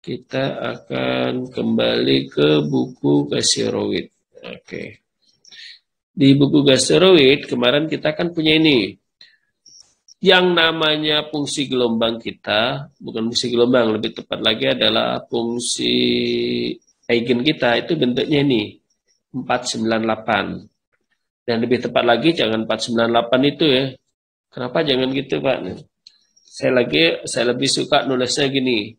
Kita akan kembali ke buku Gasiorowicz. Oke. Di buku Gasiorowicz kemarin kita kan punya ini. Yang namanya fungsi gelombang kita, bukan fungsi gelombang, lebih tepat lagi adalah fungsi eigen kita, itu bentuknya ini 498. Dan lebih tepat lagi jangan 498 itu ya. Kenapa jangan gitu, Pak? Saya lebih suka nulisnya gini.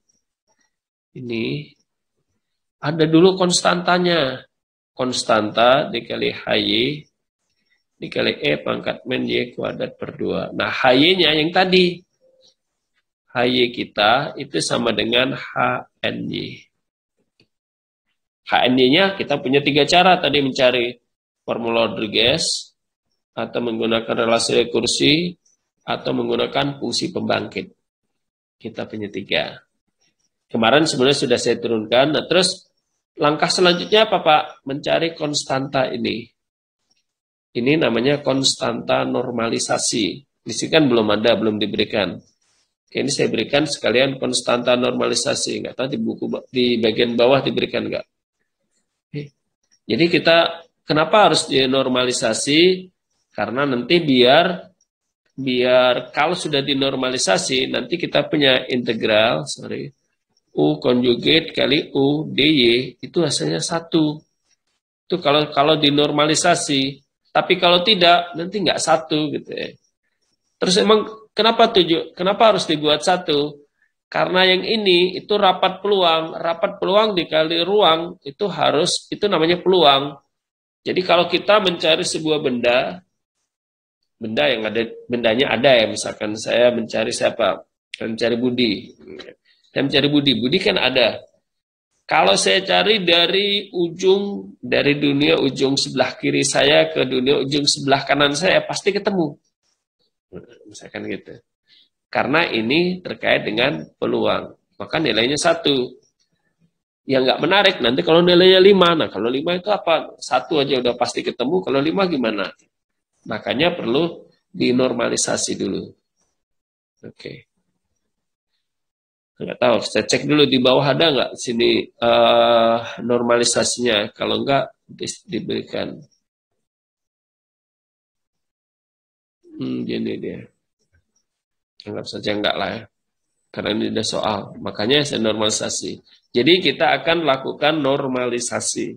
Ini ada dulu konstantanya, konstanta dikali HY dikali E pangkat min Y kuadrat per 2. Nah HY-nya yang tadi, HY kita itu sama dengan HNY. HNY-nya kita punya 3 cara tadi mencari, formula Rodriguez, atau menggunakan relasi rekursi, atau menggunakan fungsi pembangkit. Kita punya 3. Kemarin sebenarnya sudah saya turunkan. Nah, terus langkah selanjutnya apa, Pak? Mencari konstanta ini. Ini namanya konstanta normalisasi. Di sini kan belum ada, belum diberikan. Oke, ini saya berikan sekalian konstanta normalisasi. Nggak tahu di buku di bagian bawah diberikan nggak. Oke. Jadi kita kenapa harus dinormalisasi? Karena nanti biar kalau sudah dinormalisasi nanti kita punya integral, U konjugat kali U DY itu hasilnya 1. Itu kalau dinormalisasi. Tapi kalau tidak nanti nggak 1 gitu ya. Terus emang kenapa 7? Kenapa harus dibuat 1? Karena yang ini itu rapat peluang. Rapat peluang dikali ruang itu harus, itu namanya peluang. Jadi kalau kita mencari sebuah benda yang ada, bendanya ada ya, misalkan saya mencari siapa? Mencari Budi. Saya mencari Budi, Budi kan ada. Kalau saya cari dari ujung, dari dunia ujung sebelah kiri saya ke dunia ujung sebelah kanan saya, pasti ketemu. Misalkan gitu. Karena ini terkait dengan peluang. Maka nilainya 1. Yang nggak menarik, nanti kalau nilainya 5. Nah, kalau 5 itu apa? 1 aja udah pasti ketemu, kalau 5 gimana? Makanya perlu dinormalisasi dulu. Oke. Nggak tahu, saya cek dulu di bawah ada nggak sini normalisasinya, kalau nggak diberikan. Gini dia, anggap saja nggak lah ya, karena ini ada soal, makanya saya normalisasi. Jadi kita akan lakukan normalisasi.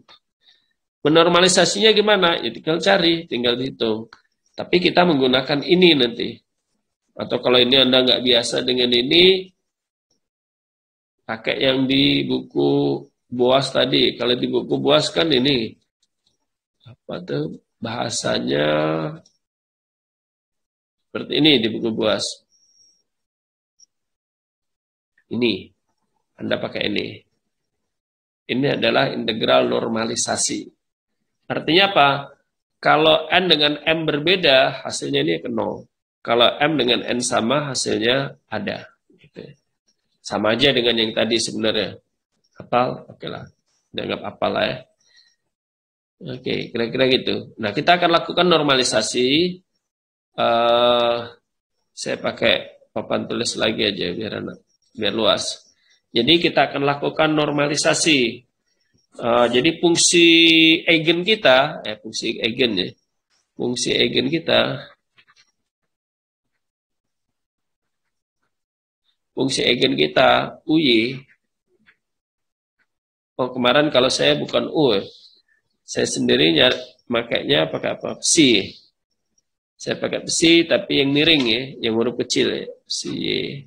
Menormalisasinya gimana? Ya tinggal cari, tinggal hitung. Tapi kita menggunakan ini nanti. Atau kalau ini Anda nggak biasa dengan ini, pakai yang di buku Boas tadi. Kalau di buku Boas kan ini apa tuh bahasanya seperti ini di buku Boas. Ini Anda pakai ini. Ini adalah integral normalisasi. Artinya apa? Kalau n dengan m berbeda, hasilnya ini akan 0. Kalau m dengan n sama, hasilnya ada. Gitu. Sama aja dengan yang tadi sebenarnya. Hafal? Oke lah. Dianggap hafal lah ya. Oke, kira-kira gitu. Nah, kita akan lakukan normalisasi. Saya pakai papan tulis lagi aja biar luas. Jadi kita akan lakukan normalisasi. Jadi fungsi eigen kita, fungsi eigen kita UY. Oh, kemarin kalau saya bukan U, saya sendiri makanya pakai apa? Psi. Saya pakai psi tapi yang miring ya, yang huruf kecil ya. Psi.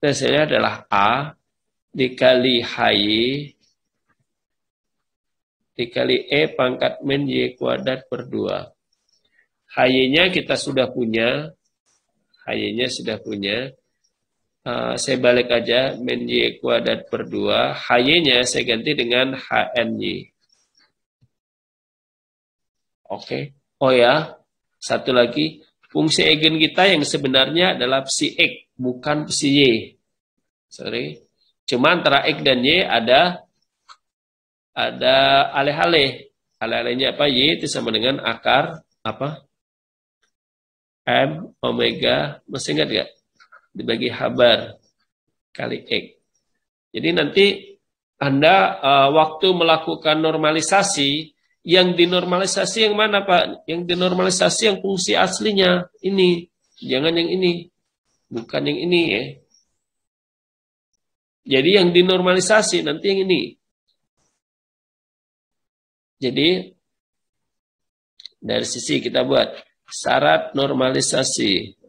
Nah, hasilnya adalah A dikali HY dikali E pangkat min Y kuadrat per 2. HY-nya kita sudah punya. Saya balik aja, min Y kuadrat per 2, HY-nya saya ganti dengan HNY. Oke, oh ya, satu lagi, fungsi eigen kita yang sebenarnya adalah psi X, bukan psi Y. Cuma antara X dan Y ada alih-alih. Alih-alihnya apa? Y itu sama dengan akar, apa? M, omega, masih ingat nggak? Dibagi habar kali X. Jadi nanti Anda waktu melakukan normalisasi, yang dinormalisasi yang mana, Pak? Yang dinormalisasi yang fungsi aslinya ini, jangan yang ini, bukan yang ini ya. Jadi yang dinormalisasi nanti yang ini. Jadi dari sisi kita buat syarat normalisasi.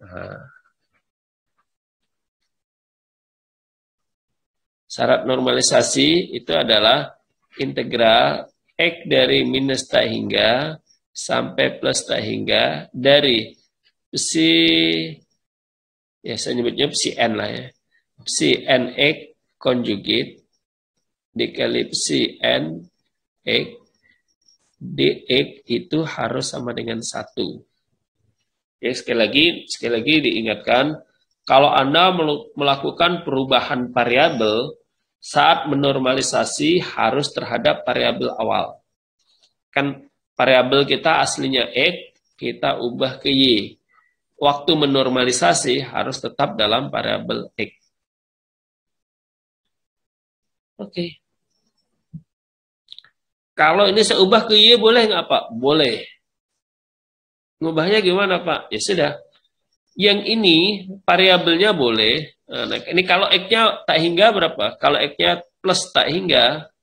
Syarat normalisasi itu adalah integral X dari minus tak hingga sampai plus tak hingga dari psi, ya saya nyebutnya psi n lah ya, psi n X konjugit dikali psi n X dx itu harus sama dengan 1. Ya, sekali lagi diingatkan, kalau Anda melakukan perubahan variabel saat menormalisasi harus terhadap variabel awal. Kan variabel kita aslinya X, kita ubah ke Y. Waktu menormalisasi harus tetap dalam variabel X. Oke. Kalau ini saya ubah ke Y boleh nggak, Pak? Boleh. Ngubahnya gimana, Pak? Ya sudah. Yang ini variabelnya boleh. Nah, ini kalau X-nya tak hingga berapa? Kalau X-nya plus tak hingga,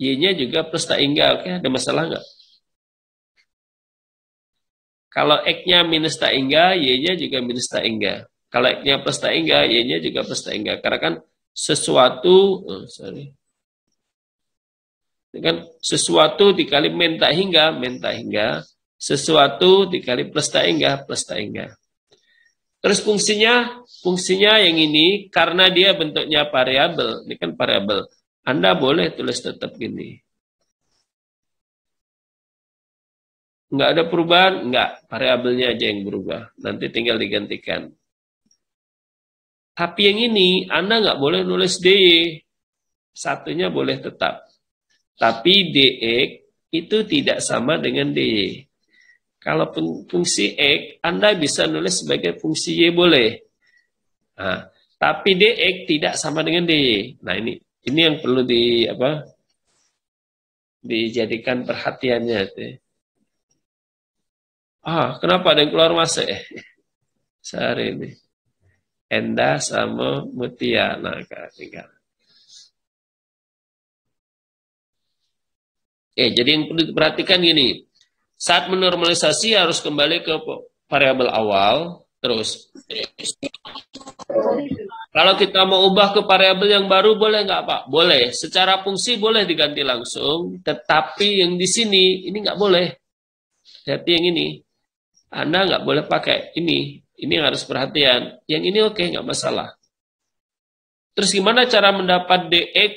Y-nya juga plus tak hingga. Oke, ada masalah nggak? Kalau X-nya minus tak hingga, Y-nya juga minus tak hingga. Kalau X-nya plus tak hingga, Y-nya juga plus tak hingga. Karena kan sesuatu, ini kan sesuatu dikali min tak hingga, sesuatu dikali plus tak hingga, plus tak hingga. Terus fungsinya yang ini karena dia bentuknya variabel, ini kan variabel. Anda boleh tulis tetap gini. Enggak ada perubahan, enggak, variabelnya aja yang berubah. Nanti tinggal digantikan. Tapi yang ini Anda enggak boleh nulis D. Satunya boleh tetap. Tapi DX itu tidak sama dengan DY. Kalau fungsi X, Anda bisa nulis sebagai fungsi Y boleh. Nah, tapi DX tidak sama dengan DY. Nah, ini yang perlu dijadikan perhatiannya. Kenapa ada yang keluar masuk? Sehari ini. Enda sama Mutia. Nah, tinggal. Jadi yang perlu diperhatikan gini. Saat menormalisasi harus kembali ke variabel awal terus. Kalau kita mau ubah ke variabel yang baru boleh nggak, Pak? Boleh. Secara fungsi boleh diganti langsung, tetapi yang di sini ini nggak boleh. Jadi yang ini Anda nggak boleh pakai ini. Ini harus perhatian. Yang ini oke, nggak masalah. Terus gimana cara mendapat DX,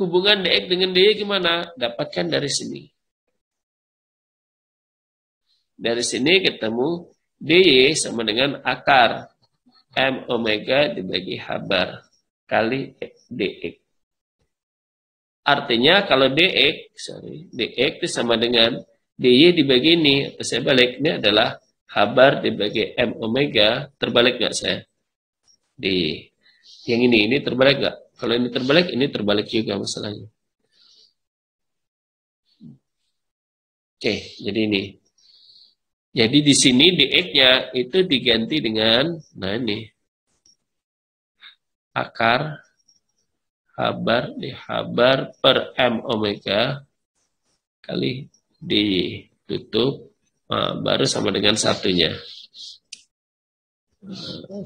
hubungan DX dengan DY gimana? Dapatkan dari sini. Dari sini ketemu DY sama dengan akar M omega dibagi habar kali DX. Artinya kalau DX itu sama dengan DY dibagi ini. Atau saya balik, ini adalah habar dibagi M omega. Terbalik nggak saya? DY. Yang ini terbalik nggak? Kalau ini terbalik juga masalahnya. Oke, jadi ini. Jadi di sini DX-nya itu diganti dengan, nah ini, akar habar dihabar per M omega kali ditutup, baru sama dengan satunya.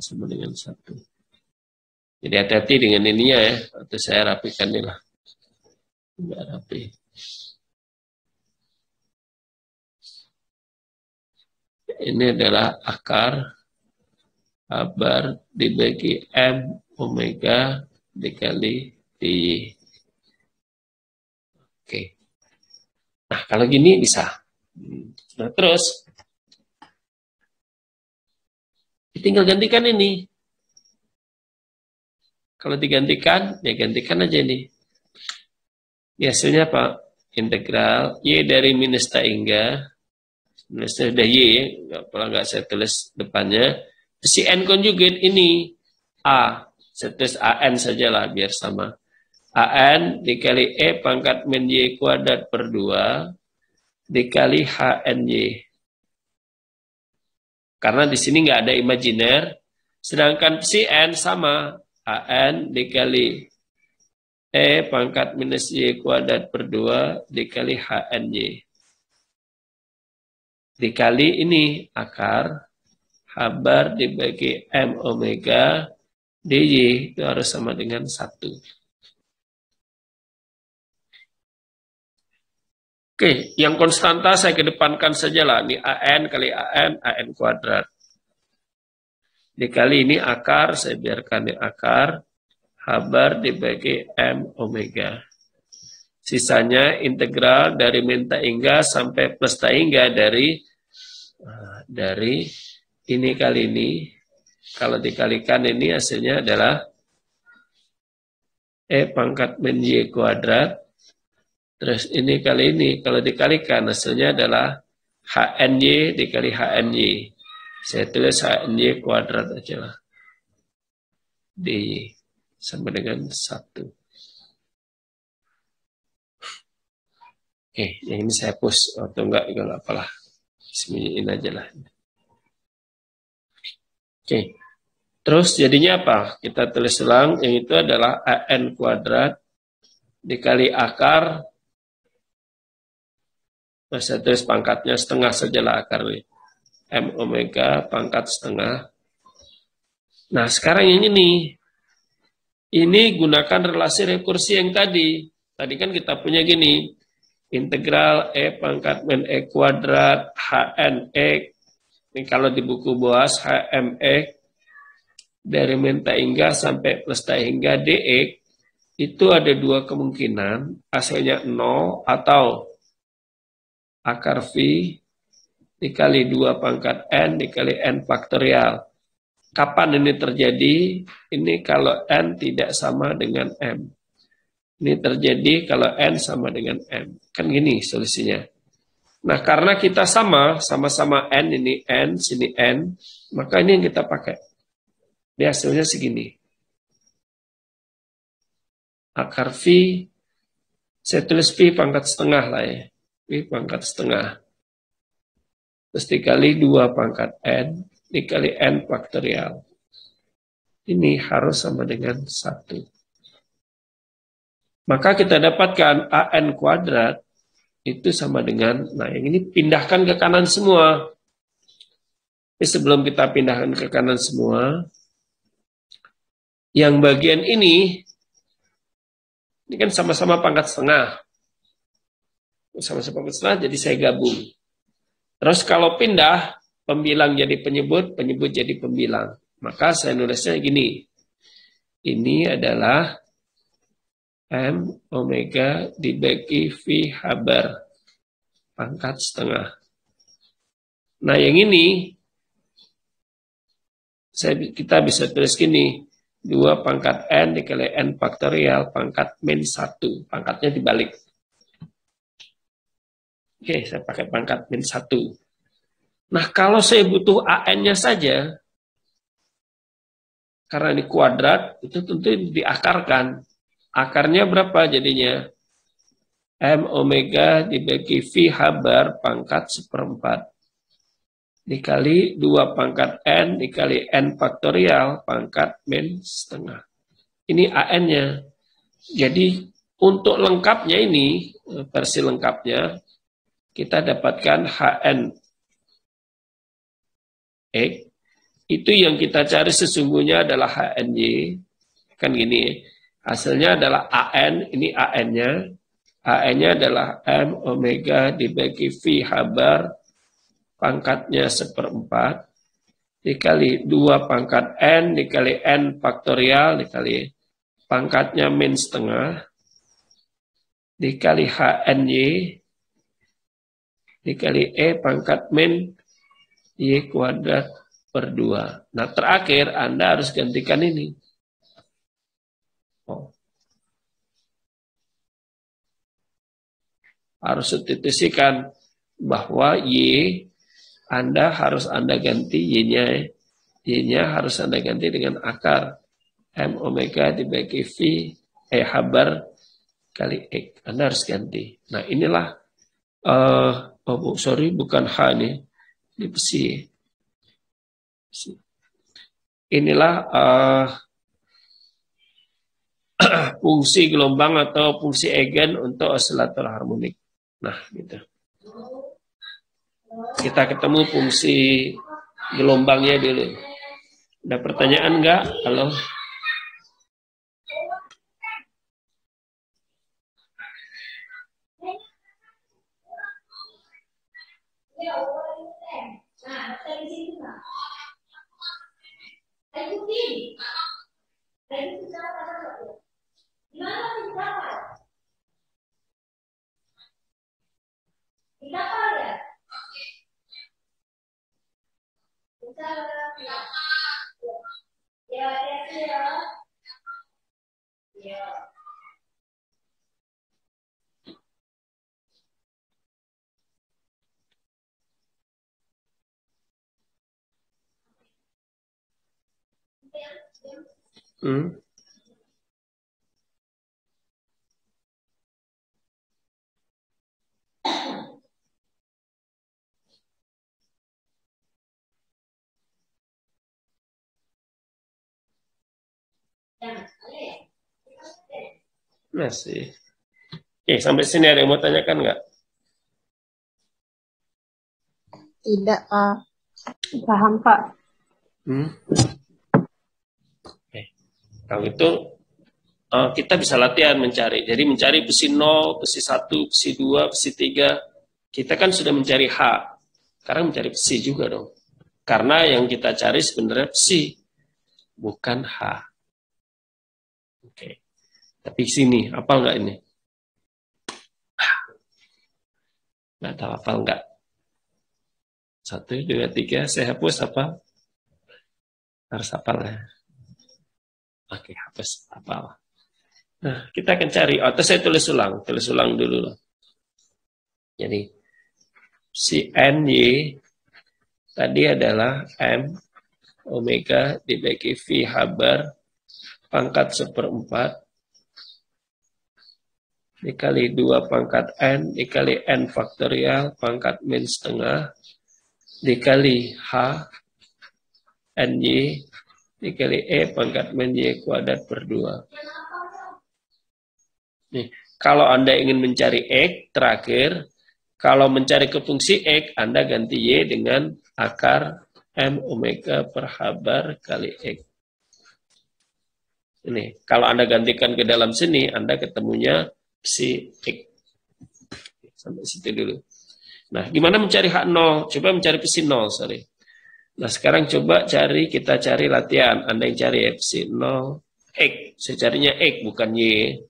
Sama dengan 1. Jadi hati-hati dengan ininya ya, atau saya rapikan nih lah. Enggak rapi. Ini adalah akar habar dibagi M omega dikali DY. Oke. Nah, kalau gini bisa. Nah, terus tinggal gantikan ini. Kalau digantikan, ya gantikan aja ini. Biasanya, Pak, integral Y dari minus tak hingga minusnya sudah Y, nggak saya tulis depannya. Psi N konjugat ini A, saya tulis AN sajalah biar sama. AN dikali E pangkat min Y kuadrat per 2 dikali HNY. Karena di sini nggak ada imajiner, sedangkan si N sama AN dikali E pangkat minus Y kuadrat per 2 dikali HNY. Dikali ini akar Habar dibagi M omega DY itu harus sama dengan 1. Oke, yang konstanta saya kedepankan sajalah. Ini AN kali AN kuadrat. Dikali ini akar, saya biarkan di akar. Habar dibagi M omega. Sisanya integral dari min tak hingga sampai plus tak hingga dari ini kali ini. Kalau dikalikan ini hasilnya adalah E pangkat min Y kuadrat. Terus ini kali ini, kalau dikalikan hasilnya adalah HNY dikali HNY. Saya tulis HNY kuadrat aja lah. DY sama dengan 1. Oke, yang ini saya push. Atau enggak, juga apalah. Bismillahirrahmanirrahim aja lah. Oke, terus jadinya apa? Kita tulis ulang, yang itu adalah AN kuadrat dikali akar. Nah, saya tulis pangkatnya setengah sajalah akar nih. M omega pangkat setengah. Nah, sekarang yang ini. Ini gunakan relasi rekursi yang tadi. Tadi kan kita punya gini. Integral E pangkat min E kuadrat HN E. Ini kalau di buku Boas HM E. Dari min tak hingga sampai plus tak hingga DE. Itu ada dua kemungkinan. Hasilnya 0 atau akar V dikali 2 pangkat N dikali N faktorial. Kapan ini terjadi? Ini kalau N tidak sama dengan M. Ini terjadi kalau N sama dengan M. Kan gini solusinya. Nah, karena kita sama-sama N, ini N, sini N, maka ini yang kita pakai. Ini hasilnya segini. Akar V, saya tulis V pangkat setengah lah ya. V pangkat setengah. Terus dikali 2 pangkat N, dikali N faktorial. Ini harus sama dengan 1. Maka kita dapatkan AN kuadrat itu sama dengan, nah yang ini pindahkan ke kanan semua. Tapi sebelum kita pindahkan ke kanan semua, yang bagian ini kan sama-sama pangkat setengah. Sama-sama setengah, jadi saya gabung. Terus kalau pindah, pembilang jadi penyebut, penyebut jadi pembilang. Maka saya nulisnya gini. Ini adalah M omega dibagi V habar pangkat setengah. Nah, yang ini kita bisa tulis gini. 2 pangkat N dikali N faktorial pangkat min 1. Pangkatnya dibalik. Oke, saya pakai pangkat min 1. Nah, kalau saya butuh AN-nya saja, karena ini kuadrat, itu tentu diakarkan. Akarnya berapa jadinya? M omega dibagi V habar pangkat 1/4. Dikali 2 pangkat N, dikali N faktorial pangkat min 1/2. Ini AN-nya. Jadi, untuk lengkapnya ini, versi lengkapnya, kita dapatkan HN X. Itu yang kita cari sesungguhnya adalah HNY. Kan gini, hasilnya adalah AN, ini AN-nya. AN-nya adalah M omega dibagi V habar pangkatnya 1/4 dikali 2 pangkat N dikali N faktorial dikali pangkatnya min 1/2 dikali HNY dikali E pangkat min Y kuadrat per 2. Nah, terakhir Anda harus gantikan ini. Harus substitusikan bahwa Y Anda ganti Y-nya. Y-nya harus Anda ganti dengan akar. M omega dibagi V khabar kali X. Anda harus ganti. Nah, inilah bukan H nih. Ini besi. Inilah fungsi gelombang atau fungsi eigen untuk osilator harmonik. Nah, gitu. Kita ketemu fungsi gelombangnya dulu. Ada pertanyaan enggak? Halo. Masih. Oke, sampai sini ada yang mau tanyakan nggak? Tidak, paham Pak. Kalau itu kita bisa latihan mencari. Jadi mencari besi 0, besi 1, besi 2, besi 3. Kita kan sudah mencari H. Sekarang mencari besi juga dong. Karena yang kita cari sebenarnya besi, bukan H. Oke. Tapi sini, hafal nggak ini? Nggak tahu hafal nggak? 1, 2, 3, saya hapus apa? Harus hafal ya. Oke, hapus apa? Nah, kita akan cari. Atau saya tulis ulang dulu loh. Jadi si NY tadi adalah M omega dibagi V habar pangkat 1/4 dikali 2 pangkat N dikali N faktorial pangkat -1/2 dikali H NY dikali E pangkat min Y kuadrat per 2. Nih, kalau Anda ingin mencari X terakhir, kalau mencari ke fungsi X, Anda ganti Y dengan akar M omega per habar kali X. Ini, kalau Anda gantikan ke dalam sini, Anda ketemunya si X. Sampai situ dulu. Nah, gimana mencari H0? Coba mencari psi 0, sorry. Nah, sekarang coba kita cari latihan. Anda yang cari F0, X. Saya carinya X, bukan Y.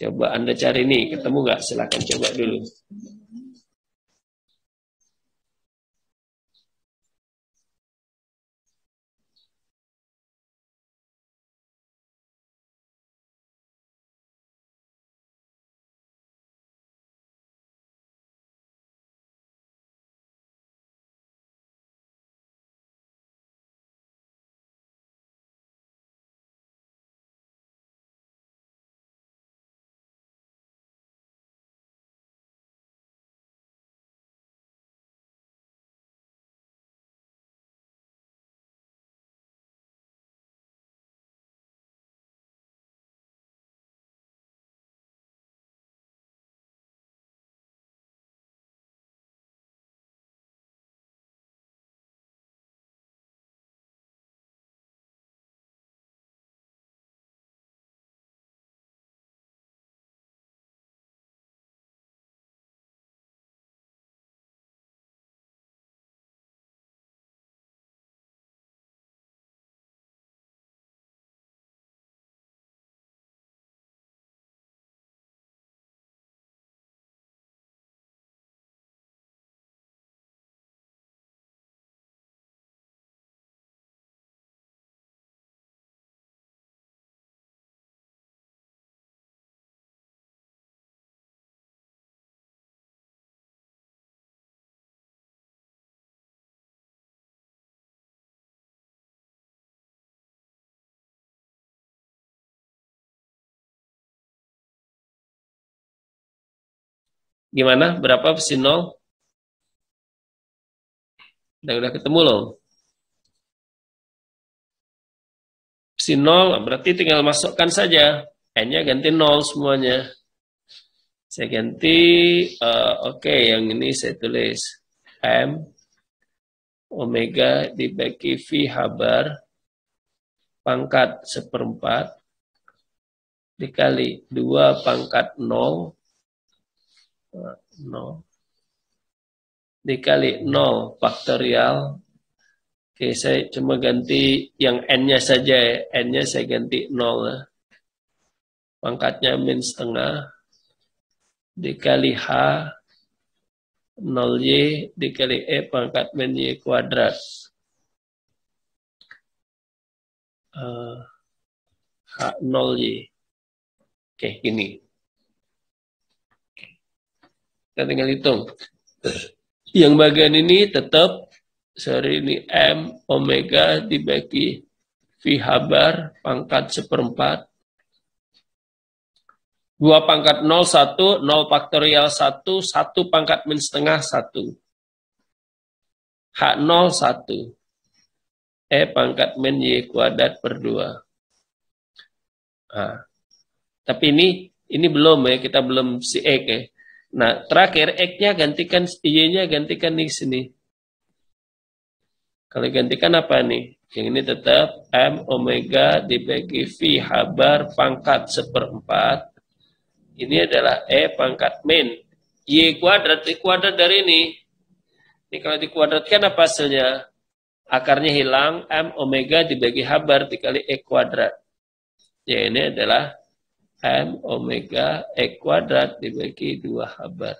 Coba Anda cari nih, ketemu nggak? Silahkan coba dulu. Gimana? Berapa sin 0? Udah ketemu loh. Sin 0 berarti tinggal masukkan saja. N-nya ganti 0 semuanya. Saya ganti, oke, yang ini saya tulis M omega dibagi V habar pangkat 1/4 dikali 2 pangkat 0 dikali 0 faktorial. Oke, saya cuma ganti yang n-nya saja ya. N-nya saya ganti 0 ya. Pangkatnya min setengah dikali h 0y dikali e pangkat min y kuadrat. H 0y. Oke, gini. Kita tinggal hitung. Yang bagian ini tetap, sorry, ini M omega dibagi V habar pangkat 1/4. 2 pangkat 0, 1, 0 faktorial 1, 1 pangkat min setengah 1. H 0, 1. E pangkat min Y kuadrat per 2. Nah, tapi ini belum ya, kita belum si X ya. Nah, terakhir X-nya gantikan, Y-nya gantikan di sini. Kalau gantikan apa nih? Yang ini tetap M omega dibagi V habar pangkat 1/4. Ini adalah E pangkat min. Y kuadrat, dikuadrat dari ini. Ini kalau dikuadratkan apa hasilnya? Akarnya hilang, M omega dibagi habar dikali E kuadrat. Ya, ini adalah M omega E kuadrat dibagi 2 habar.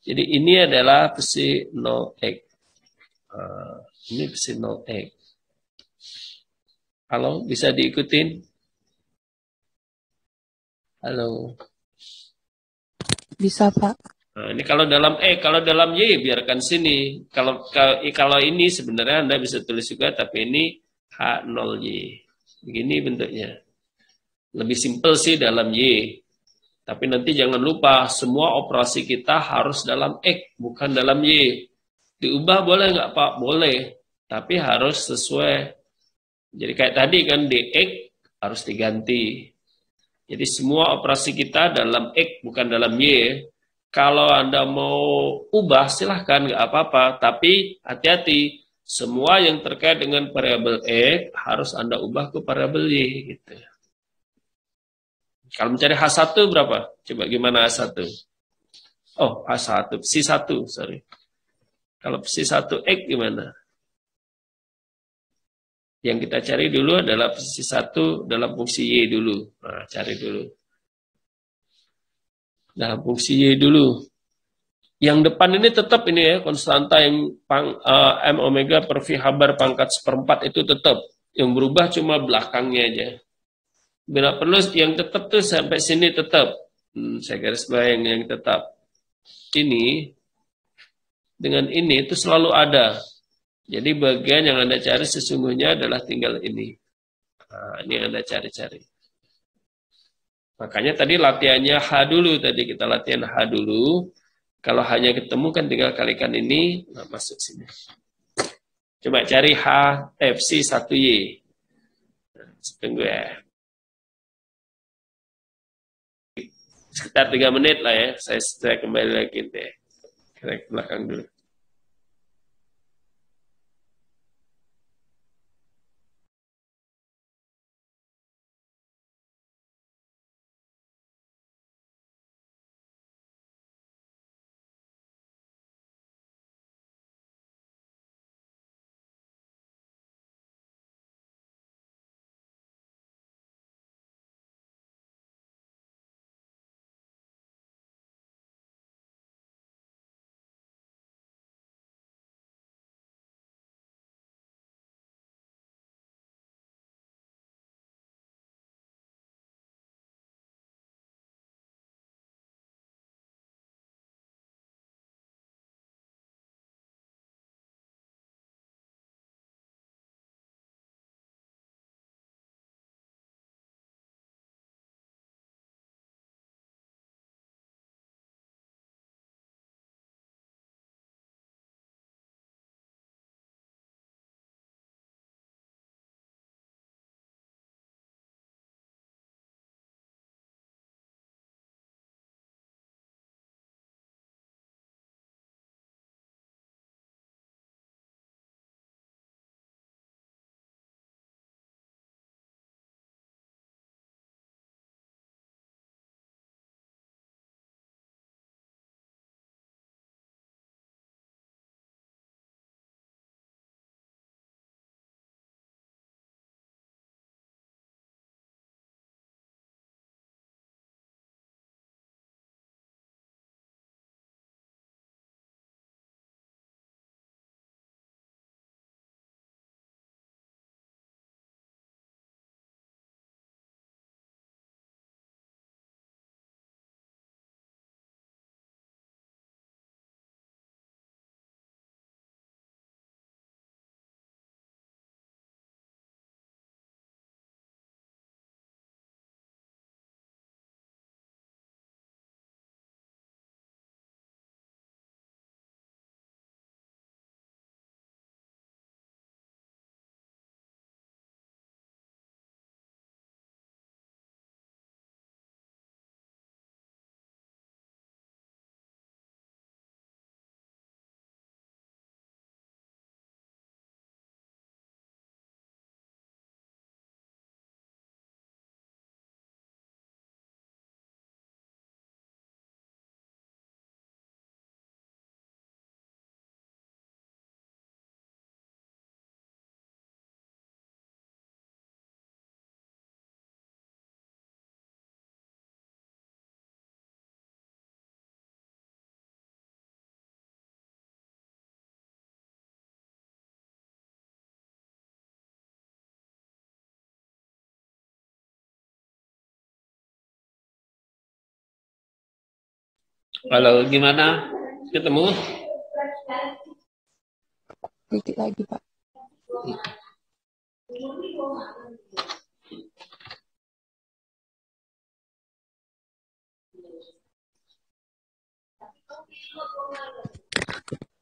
Jadi ini adalah psi 0x. Ini psi 0x. Halo, bisa diikutin? Halo. Bisa, Pak. Nah, ini kalau dalam E, kalau dalam Y biarkan sini. Kalau ini sebenarnya Anda bisa tulis juga, tapi ini H0Y. Begini bentuknya. Lebih simpel sih dalam Y. Tapi nanti jangan lupa, semua operasi kita harus dalam X, bukan dalam Y. Diubah boleh nggak, Pak? Boleh. Tapi harus sesuai. Jadi kayak tadi kan, di X harus diganti. Jadi semua operasi kita dalam X, bukan dalam Y. Kalau Anda mau ubah, silahkan, nggak apa-apa. Tapi hati-hati, semua yang terkait dengan variabel X harus Anda ubah ke variabel Y, gitu. Kalau mencari H1 berapa? Coba gimana H1? Oh, H1, psi 1, sorry. Kalau psi 1x gimana? Yang kita cari dulu adalah psi 1 dalam fungsi Y dulu. Nah, cari dulu. Dalam fungsi Y dulu. Yang depan ini tetap ini ya, konstanta yang M omega per V habar pangkat 1/4 itu tetap. Yang berubah cuma belakangnya aja. Bila perlu yang tetap tuh sampai sini tetap. Saya garis bawahi yang tetap. Ini dengan ini itu selalu ada. Jadi bagian yang Anda cari sesungguhnya adalah tinggal ini. Nah, ini yang Anda cari-cari. Makanya tadi latihannya H dulu. Tadi kita latihan H dulu. Kalau hanya ketemu kan tinggal kalikan ini. Nah, masuk sini. Coba cari H, FC 1Y. Nah, tunggu ya. Sekitar 3 menit lah ya, saya kembali lagi deh, kita ke belakang dulu. Halo, gimana? Ketemu? Dikit lagi, Pak.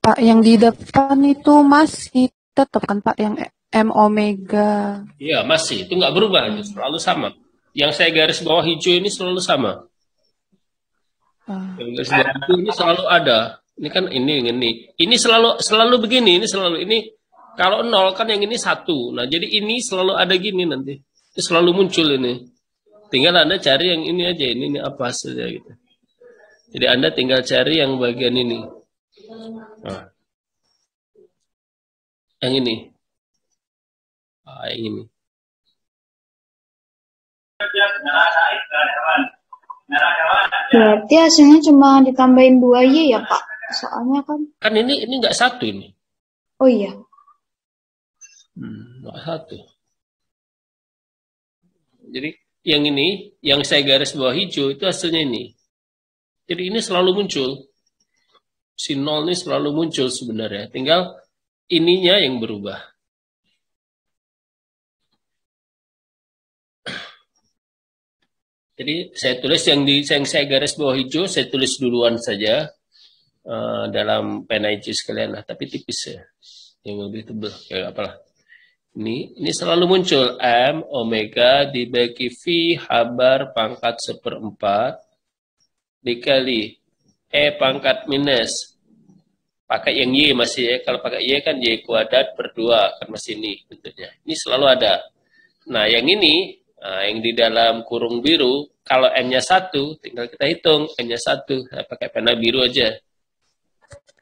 Pak, yang di depan itu masih tetap kan, Pak, yang M omega? Iya, masih. Itu nggak berubah, selalu sama. Yang saya garis bawah hijau ini selalu sama. Yang garis bawah hijau ini selalu ada. Ini kan ini. Ini selalu begini, ini selalu ini. Kalau nol kan yang ini satu. Nah, jadi ini selalu ada gini nanti. Itu selalu muncul ini. Tinggal Anda cari yang ini aja, ini apa hasilnya gitu. Jadi Anda tinggal cari yang bagian ini. Nah. Yang ini. Yang ini. Berarti hasilnya cuma ditambahin 2Y ya, Pak? Soalnya kan ini nggak satu ini. Oh iya. Nggak satu. Jadi yang ini, yang saya garis bawah hijau itu hasilnya ini. Jadi ini selalu muncul. Si nol ini selalu muncul sebenarnya. Tinggal ininya yang berubah. Jadi saya tulis yang saya garis bawah hijau, saya tulis duluan saja dalam pena hijau sekalian lah, tapi tipis ya, yang lebih tebal kayak apalah. Ini selalu muncul M omega dibagi V habar pangkat seperempat dikali E pangkat minus pakai yang Y masih ya, kalau pakai Y kan Y kuadrat per 2 kan masih ini bentuknya. Ini selalu ada. Nah yang ini. Nah, yang di dalam kurung biru, kalau n-nya 1, tinggal kita hitung n-nya 1. Nah, pakai pena biru aja.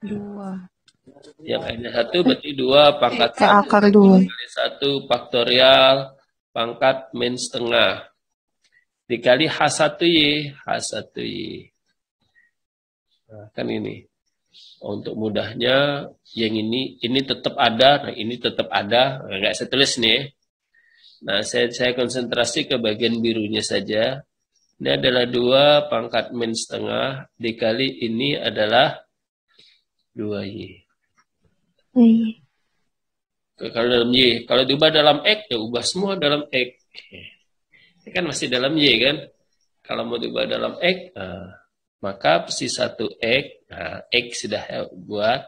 2. Yang n-nya 1 berarti 2 pangkat 1 faktorial pangkat min setengah. Dikali H1Y. H1Y. Nah, kan ini. Untuk mudahnya, yang ini tetap ada. Nah, ini tetap ada. Nggak saya tulis nih. Nah, saya konsentrasi ke bagian birunya saja. Ini adalah 2 pangkat min setengah dikali ini adalah 2Y. Kalau dalam Y. Kalau diubah dalam X, ya ubah semua dalam X. Ini kan masih dalam Y, kan? Kalau mau diubah dalam X, nah, maka sisa 1X. Nah, X sudah buat.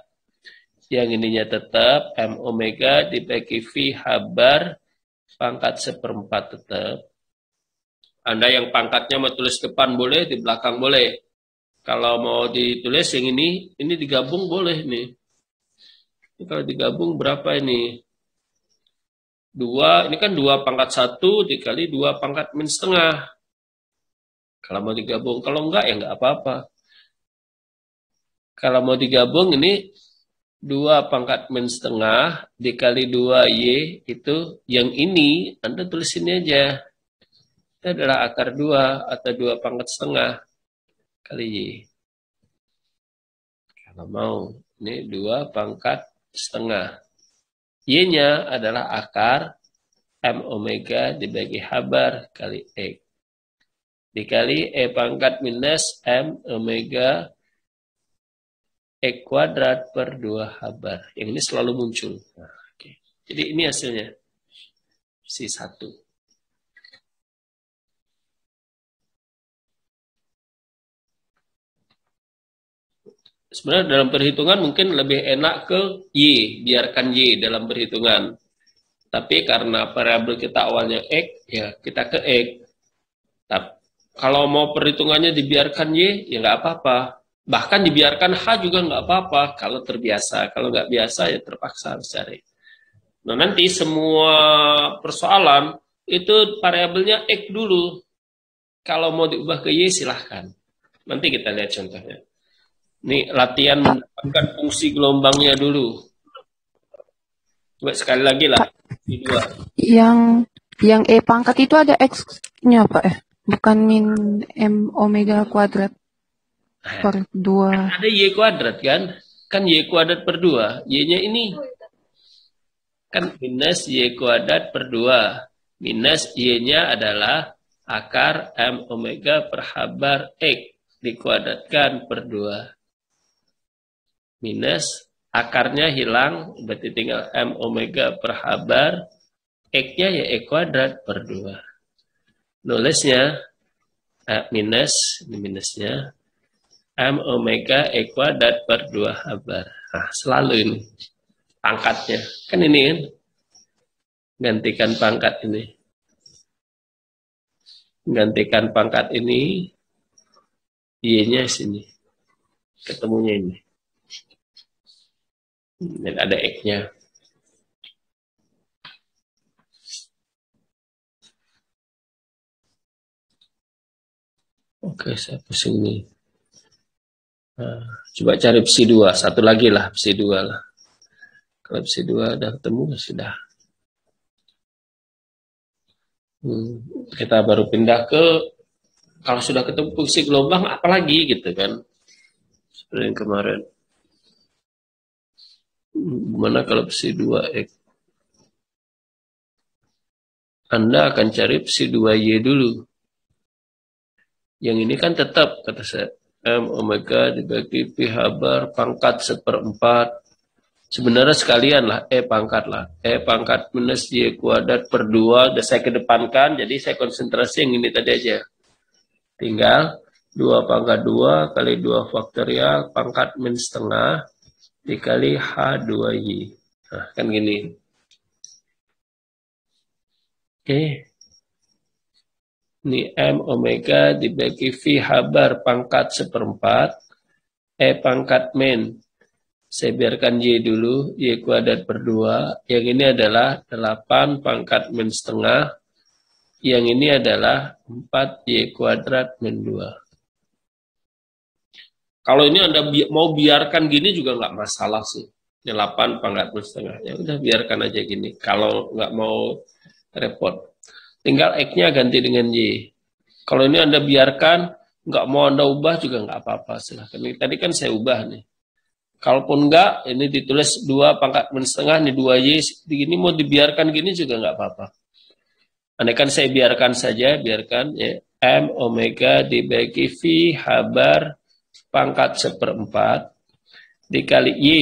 Yang ininya tetap M omega dibagi V habar pangkat seperempat tetap. Anda yang pangkatnya mau tulis depan boleh, di belakang boleh. Kalau mau ditulis yang ini digabung boleh nih. Ini kalau digabung berapa ini? 2, ini kan 2 pangkat 1 dikali 2 pangkat min setengah. Kalau mau digabung, kalau enggak ya enggak apa-apa. Kalau mau digabung ini 2 pangkat min setengah dikali 2Y itu yang ini Anda tulis ini aja. Itu adalah akar 2 atau 2 pangkat setengah kali Y. Kalau mau ini 2 pangkat setengah. Y-nya adalah akar M omega dibagi habar kali X. Dikali E pangkat minus M omega E kuadrat per 2 habar. Yang ini selalu muncul. Nah, okay. Jadi ini hasilnya. C1. Sebenarnya dalam perhitungan mungkin lebih enak ke Y. Biarkan Y dalam perhitungan. Tapi karena variabel kita awalnya X, ya kita ke X. Tapi, kalau mau perhitungannya dibiarkan Y, ya nggak apa-apa. Bahkan dibiarkan H juga nggak apa-apa kalau terbiasa. Kalau nggak biasa ya terpaksa harus cari. Nah nanti semua persoalan itu variabelnya X dulu. Kalau mau diubah ke Y silahkan. Nanti kita lihat contohnya. Ini latihan mendapatkan fungsi gelombangnya dulu. Coba sekali lagi lah. Yang E pangkat itu ada X-nya Pak. Bukan min M omega kuadrat. Per 2. Ada Y kuadrat kan? Kan Y kuadrat per 2. Y-nya ini. Kan minus Y kuadrat per 2. Minus Y-nya adalah akar M omega per habar X. dikuadratkan per 2 minus akarnya hilang, berarti tinggal M omega per H bar, X-nya ya E kuadrat per 2. Nulisnya minus, ini minusnya M omega E kuadrat per 2 H bar. Nah, selalu ini pangkatnya, kan ini kan gantikan pangkat ini. Gantikan pangkat ini, Y-nya sini, ketemunya ini, dan ada X-nya. Oke, saya pusing nih. Nah, coba cari psi 2, satu lagi lah, psi 2 lah. Kalau psi 2 udah ketemu, sudah. Kita baru pindah ke, kalau sudah ketemu fungsi gelombang apalagi gitu kan, seperti yang kemarin. Mana kalau psi 2x? Anda akan cari psi 2y dulu. Yang ini kan tetap kata saya M omega dibagi P habar pangkat 1/4. Sebenarnya sekalian lah, E pangkat minus Y kuadrat per 2, udah saya kedepankan, jadi saya konsentrasi yang ini tadi aja. Tinggal 2 pangkat 2 kali 2 faktorial pangkat min setengah dikali H2Y. Nah, kan gini. Oke. Ini M omega dibagi V habar pangkat 1/4, E pangkat min. Saya biarkan Y dulu, Y kuadrat per 2. Yang ini adalah 8 pangkat min setengah. Yang ini adalah 4Y kuadrat min 2. Kalau ini Anda mau biarkan gini juga nggak masalah sih. 8 pangkat min setengah. Ya udah biarkan aja gini. Kalau nggak mau repot. Tinggal X-nya ganti dengan Y. Kalau ini Anda biarkan, nggak mau Anda ubah juga nggak apa-apa. Silahkan. Tadi kan saya ubah nih. Kalaupun enggak, ini ditulis 2 pangkat min setengah, ini 2Y, begini mau dibiarkan gini juga enggak apa-apa. Andaikan saya biarkan saja, biarkan ya, M omega dibagi V habar pangkat 1/4, dikali Y,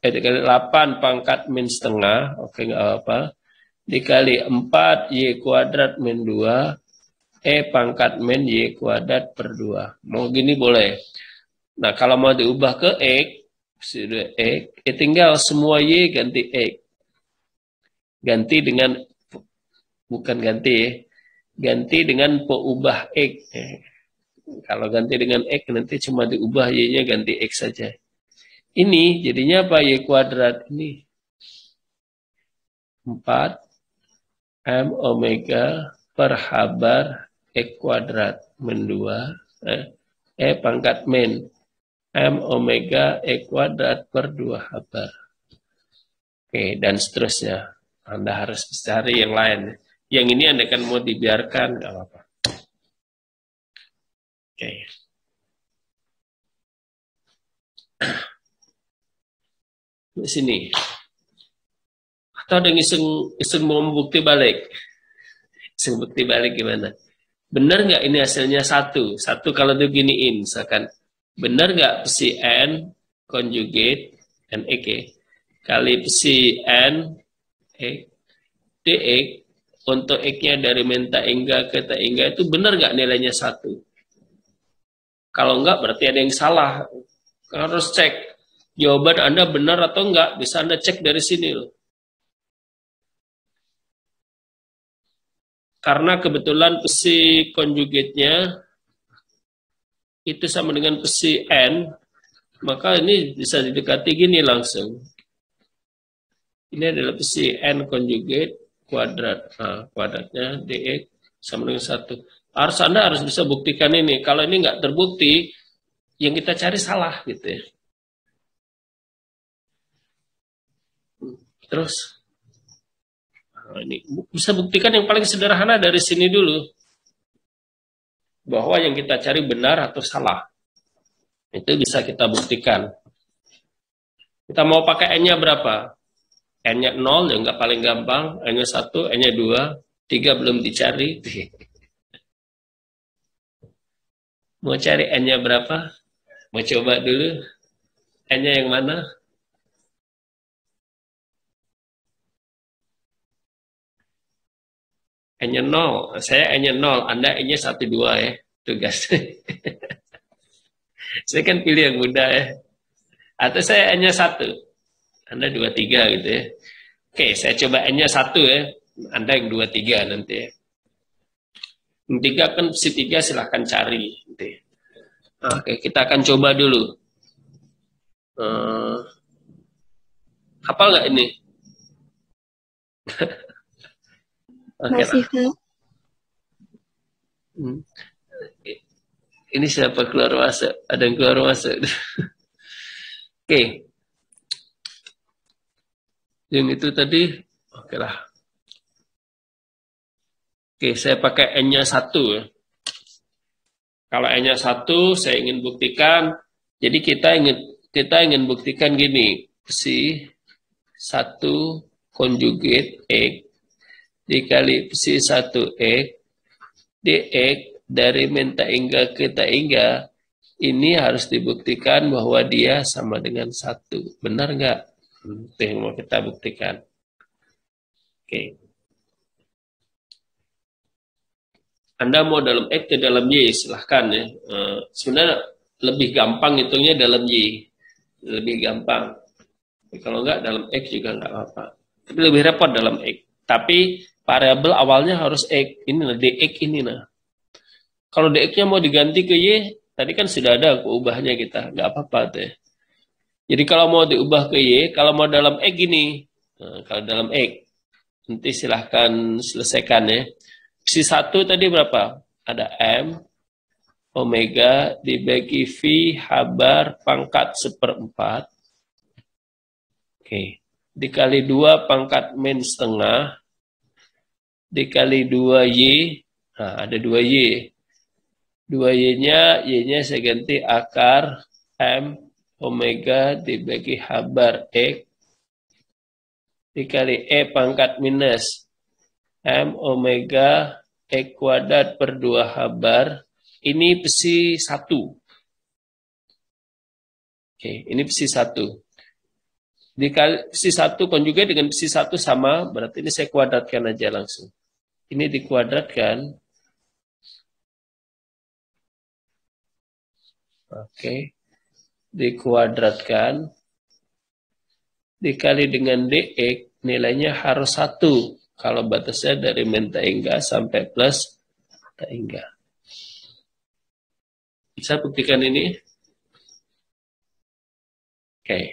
dikali 8 pangkat min setengah, oke enggak apa-apa, dikali 4Y kuadrat min 2, E pangkat min Y kuadrat per 2. Mau gini boleh. Nah, kalau mau diubah ke X, tinggal semua Y ganti X. Ganti dengan, bukan ganti ya, ganti dengan peubah X. Kalau ganti dengan X, nanti cuma diubah Y-nya ganti X saja. Ini jadinya apa? Y kuadrat ini. 4 M omega per habar X kuadrat min 2, E pangkat min. M omega E kuadrat per 2 habar. Oke, dan seterusnya. Anda harus cari yang lain. Yang ini Anda kan mau dibiarkan, nggak apa-apa. Oke. Di sini. Atau ada yang iseng mau bukti balik. Iseng bukti balik gimana? Benar nggak ini hasilnya 1? 1 kalau diginiin, misalkan. Benar nggak psi N konjugate NX kali psi N X DX untuk X-nya dari min taingga ke taingga itu benar nggak nilainya 1? Kalau nggak berarti ada yang salah. Harus cek jawaban Anda benar atau nggak. Bisa Anda cek dari sini loh. Karena kebetulan psi konjugatnya itu sama dengan psi N, maka ini bisa didekati gini langsung. Ini adalah psi N konjugat kuadrat. Nah, kuadratnya DX sama dengan 1. Harus Anda harus bisa buktikan ini. Kalau ini nggak terbukti, yang kita cari salah gitu ya. Terus, nah ini bisa buktikan yang paling sederhana dari sini dulu. Bahwa yang kita cari benar atau salah. Itu bisa kita buktikan. Kita mau pakai N-nya berapa? N-nya 0, ya nggak paling gampang. N-nya 1, N-nya 2, 3 belum dicari. Mau cari N-nya berapa? Mau coba dulu. N-nya yang mana? N-nya 0. Saya N-nya 0. Anda N-nya 1, 2 ya. Tugas. Saya kan pilih yang mudah ya. Atau saya N-nya 1. Anda 2, 3 gitu ya. Oke, saya coba N-nya 1 ya. Anda yang 2, 3 nanti ya. Yang 3 kan si 3 silahkan cari gitu ya. Oke, kita akan coba dulu. Hafal nggak ini? Okay, masih nah. Ini siapa keluar masuk? Ada yang keluar masuk? Oke. Okay. Yang itu tadi, oke okay lah. Oke, okay, saya pakai N-nya 1 ya. Kalau N-nya 1, saya ingin buktikan. Jadi kita ingin buktikan gini. Psi 1 konjugate X dikali Psi 1 X dx dari min tak hingga ke tak hingga. Ini harus dibuktikan bahwa dia sama dengan 1. Benar nggak? Itu yang mau kita buktikan. Oke. Okay. Anda mau dalam X ke dalam Y, silahkan ya. Sebenarnya lebih gampang hitungnya dalam Y. Lebih gampang. Tapi kalau enggak, dalam X juga enggak apa-apa. Tapi lebih repot dalam X. Tapi variabel awalnya harus X. Ini lah, DX ini nah. Kalau DX-nya mau diganti ke Y, tadi kan sudah ada keubahnya kita. Enggak apa-apa tuh ya. Jadi kalau mau diubah ke Y, kalau mau dalam X gini. Nah, kalau dalam X, nanti silahkan selesaikan ya. Si 1 tadi berapa? Ada M, omega, dibagi V, habar, pangkat 1/4. Oke. Dikali 2 pangkat min setengah. Dikali 2 Y. Nah, ada 2 Y. 2 Y-nya, saya ganti akar M, omega, dibagi habar X. Dikali E pangkat minus. M omega X kuadrat per 2 habar. Ini psi 1. Oke, ini psi 1. Dikali psi 1 konjugat dengan psi 1 sama, berarti ini saya kuadratkan aja langsung. Ini dikuadratkan. Oke. Dikuadratkan. Dikali dengan dx, nilainya harus 1. Kalau batasnya dari min tak hingga sampai plus tak hingga. Bisa buktikan ini? Oke. Okay.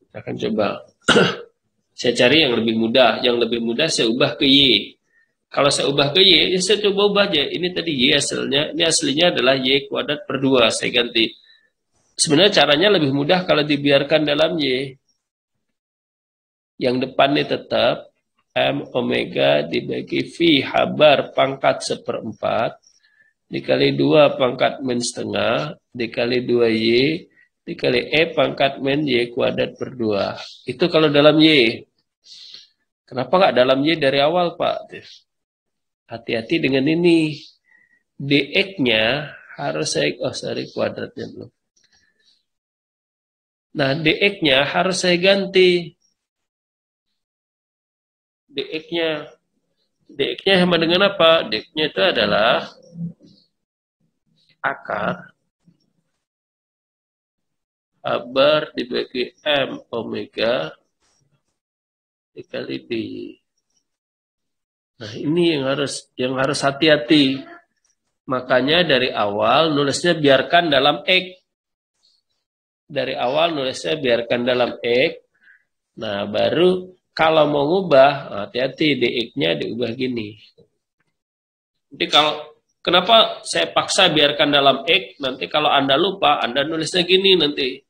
Kita akan coba. Saya cari yang lebih mudah. Yang lebih mudah saya ubah ke Y. Kalau saya ubah ke Y, ya saya coba ubah aja. Ini tadi Y hasilnya. Ini aslinya adalah Y kuadrat per 2. Saya ganti. Sebenarnya caranya lebih mudah kalau dibiarkan dalam Y. Yang depannya tetap. M omega dibagi V habar pangkat 1/4 dikali 2 pangkat min setengah dikali 2 Y dikali E pangkat min Y kuadrat per 2. Itu kalau dalam Y. Kenapa nggak dalam Y dari awal Pak? Hati-hati dengan ini. DX-nya harus saya, oh sorry kuadratnya belum. Nah DX-nya harus saya ganti. DX-nya sama dengan apa? DX-nya itu adalah akar habar dibagi M omega dikali D. Nah, ini yang harus hati-hati. Makanya dari awal nulisnya biarkan dalam X. Dari awal nulisnya biarkan dalam X. Nah, baru kalau mau ngubah, hati-hati dx-nya diubah gini. Jadi kalau kenapa saya paksa biarkan dalam x, nanti kalau Anda lupa, Anda nulisnya gini nanti.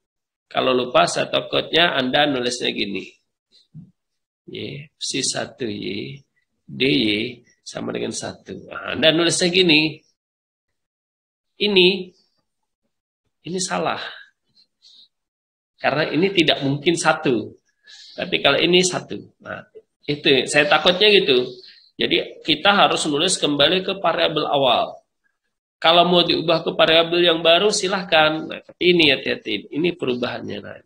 Kalau lupa saya takutnya Anda nulisnya gini. Y psi 1 y dy sama dengan 1. Nah, Anda nulisnya gini. Ini salah. Karena ini tidak mungkin 1. Tapi kalau ini 1. Nah, itu saya takutnya gitu. Jadi kita harus nulis kembali ke variabel awal. Kalau mau diubah ke variabel yang baru silahkan. Nah, ini hati-hati, ini perubahannya. Nah,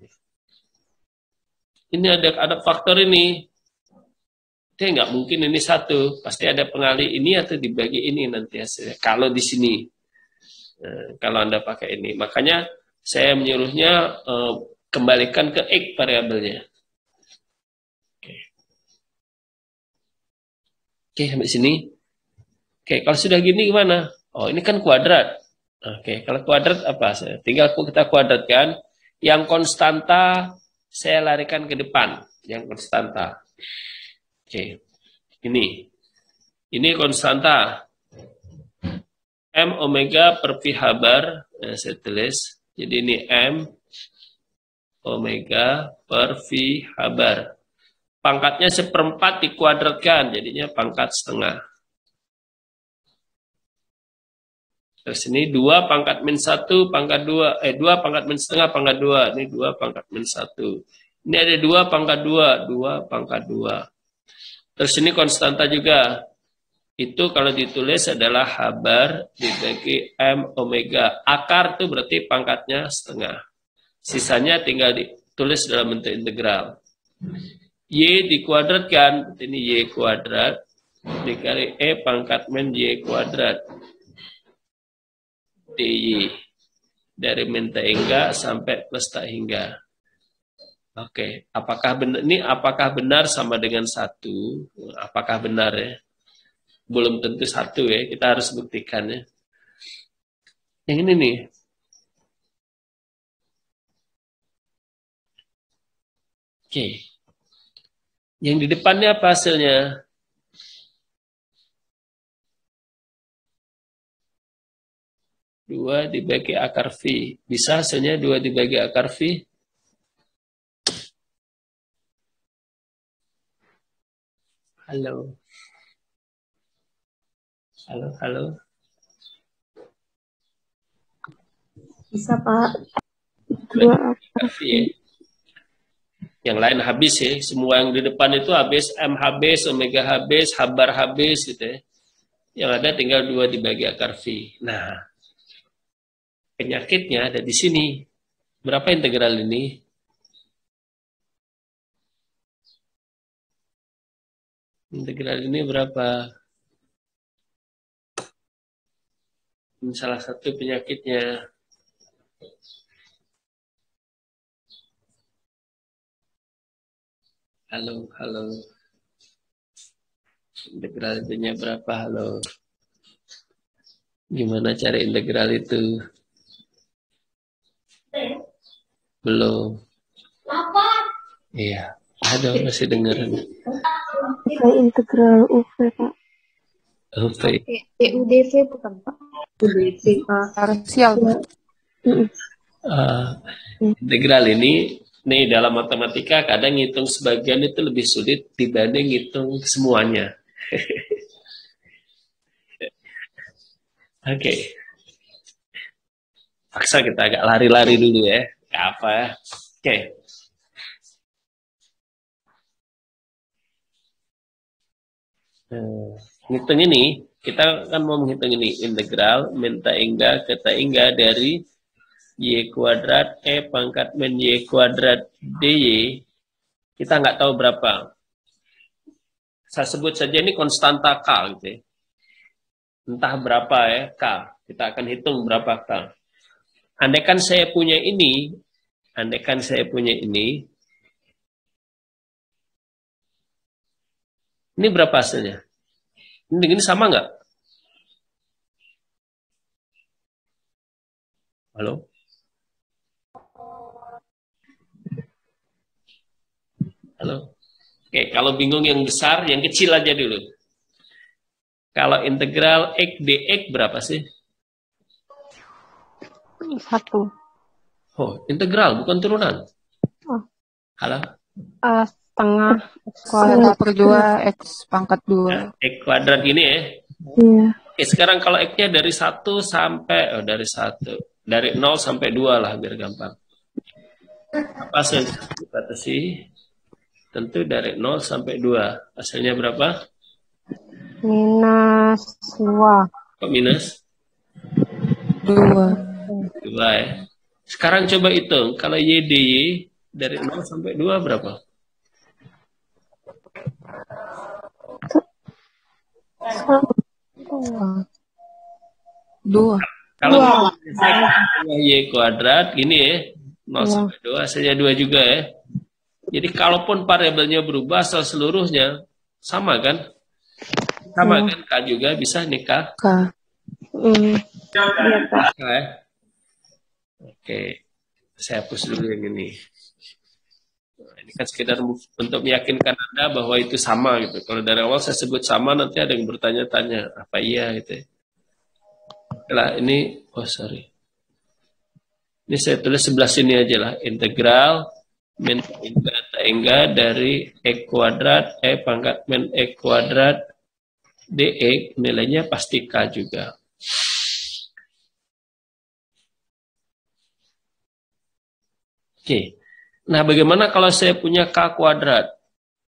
ini ada faktor ini. Dia nggak mungkin ini satu, pasti ada pengali ini atau dibagi ini nanti hasilnya. Kalau di sini, kalau Anda pakai ini, makanya saya menyuruhnya kembalikan ke x variabelnya. Oke, sampai sini. Oke, kalau sudah gini gimana? Oh, ini kan kuadrat. Oke, kalau kuadrat apa? Tinggal kita kuadratkan. Yang konstanta saya larikan ke depan. Yang konstanta. Oke, ini konstanta m omega per pi habar, saya tulis, jadi ini m omega per pi habar, pangkatnya 1/4 dikuadratkan, jadinya pangkat setengah. Terus ini 2 pangkat min 1 pangkat 2, 2 pangkat min setengah pangkat 2, ini 2 pangkat min 1, ini ada 2 pangkat 2, 2 pangkat 2. Terus ini konstanta juga. Itu kalau ditulis adalah habar dibagi m omega. Akar itu berarti pangkatnya setengah. Sisanya tinggal ditulis dalam bentuk integral. Y dikuadratkan. Ini y kuadrat dikali e pangkat min y kuadrat. Dy. Dari min tak hingga sampai plus tak hingga. Oke, apakah benar sama dengan 1? Apakah benar ya? Belum tentu 1 ya, kita harus buktikan ya. Yang ini nih. Oke. Yang di depannya apa hasilnya? Dua dibagi akar V. Bisa hasilnya 2 dibagi akar V? Halo. Halo, halo. Bisa, Pak. Yang lain habis ya. Semua yang di depan itu habis. M habis, omega habis, habar habis gitu ya. Yang ada tinggal 2 dibagi akar V. Nah, penyakitnya ada di sini. Berapa integral ini? Integral ini berapa? Ini salah satu penyakitnya. Halo, halo. Integral itunya berapa? Halo. Gimana cari integral itu? Belum. Apa? Iya. Ada masih dengerin. Saya integral UV, Pak. UV. UDV bukan, Pak. UDV. Parsial, Pak. Integral ini, nih dalam matematika kadang ngitung sebagian itu lebih sulit dibanding ngitung semuanya. Oke. Okay. Paksa kita agak lari-lari dulu ya. Gak apa ya. Oke. Okay. Menghitung ini, kita kan mau menghitung ini integral min tak hingga ke tak hingga dari y kuadrat e pangkat min y kuadrat dy. Kita nggak tahu berapa. Saya sebut saja ini konstanta k gitu ya. Entah berapa ya k. Kita akan hitung berapa k. Andaikan saya punya ini, ini berapa hasilnya? Ini dengan sama nggak? Halo? Halo? Oke, kalau bingung yang besar, yang kecil aja dulu. Kalau integral x dx berapa sih? 1. Oh, integral, bukan turunan. Halo? Setengah x kuadrat per 2 x pangkat 2. Nah, x kuadrat gini ya. Iya. Oke, sekarang kalau x-nya dari 1 sampai dari 0 sampai 2 lah biar gampang. Apa hasilnya? Dibatasi. Tentu dari 0 sampai 2. Hasilnya berapa? Minus 2. Kok minus? 2 ya. Sekarang coba hitung, kalau YDY dari 0 sampai 2 berapa? Dua. Kalau Y kuadrat gini ya, 0 sampai 2 saja 2 juga ya. Jadi kalaupun variabelnya berubah, soal seluruhnya sama kan? Sama kan? K juga bisa nih K. K. K ya. Oke, saya hapus dulu yang ini. Ini kan sekedar untuk meyakinkan Anda bahwa itu sama gitu. Kalau dari awal saya sebut sama, nanti ada yang bertanya-tanya apa iya gitu. Nah, ini ini saya tulis sebelah sini aja lah. Integral min tangga dari e kuadrat e pangkat min e kuadrat dx, nilainya pasti k juga. Oke. Nah, bagaimana kalau saya punya K kuadrat?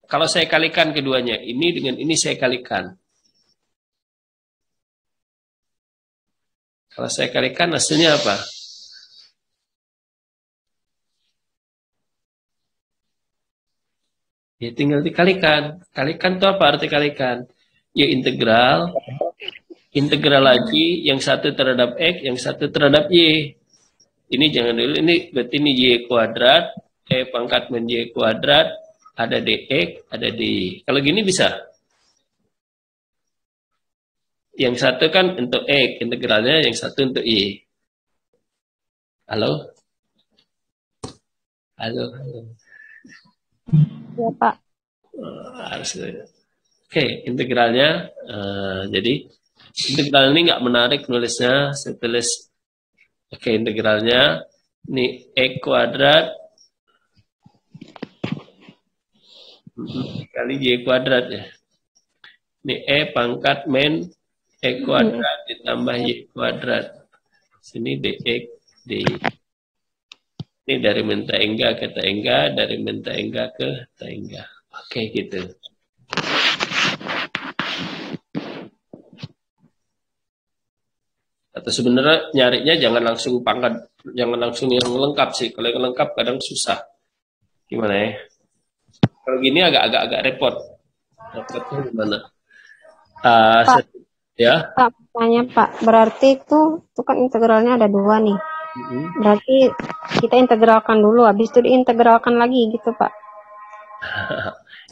Kalau saya kalikan keduanya, ini dengan ini saya kalikan. Kalau saya kalikan, hasilnya apa? Ya, tinggal dikalikan. Kalikan itu apa arti kalikan? Ya, integral. Integral lagi, yang satu terhadap X, yang satu terhadap Y. Ini jangan dulu, ini berarti ini Y kuadrat. E pangkat min Y kuadrat, ada dx, ada dy. Kalau gini bisa. Yang satu kan untuk x, integralnya, yang satu untuk y. Halo? Halo? Halo. Ya, Pak. Oke, integralnya, jadi integral ini nggak menarik nulisnya, saya tulis. Oke, integralnya, ini e kuadrat, kali Y kuadrat ya. Ini E pangkat min E kuadrat ditambah Y kuadrat. Sini dx dy. Ini dari min tangga ke tangga, dari min tangga ke tangga. Oke, gitu. Atau sebenarnya nyarinya jangan langsung pangkat, jangan langsung yang lengkap sih. Kalau yang lengkap kadang susah. Gimana ya? Kalau gini agak-agak repot. Repotnya gimana? Pak, ya? Pak, tanya Pak, berarti itu kan integralnya ada 2 nih. Berarti kita integralkan dulu, habis itu diintegralkan lagi gitu Pak.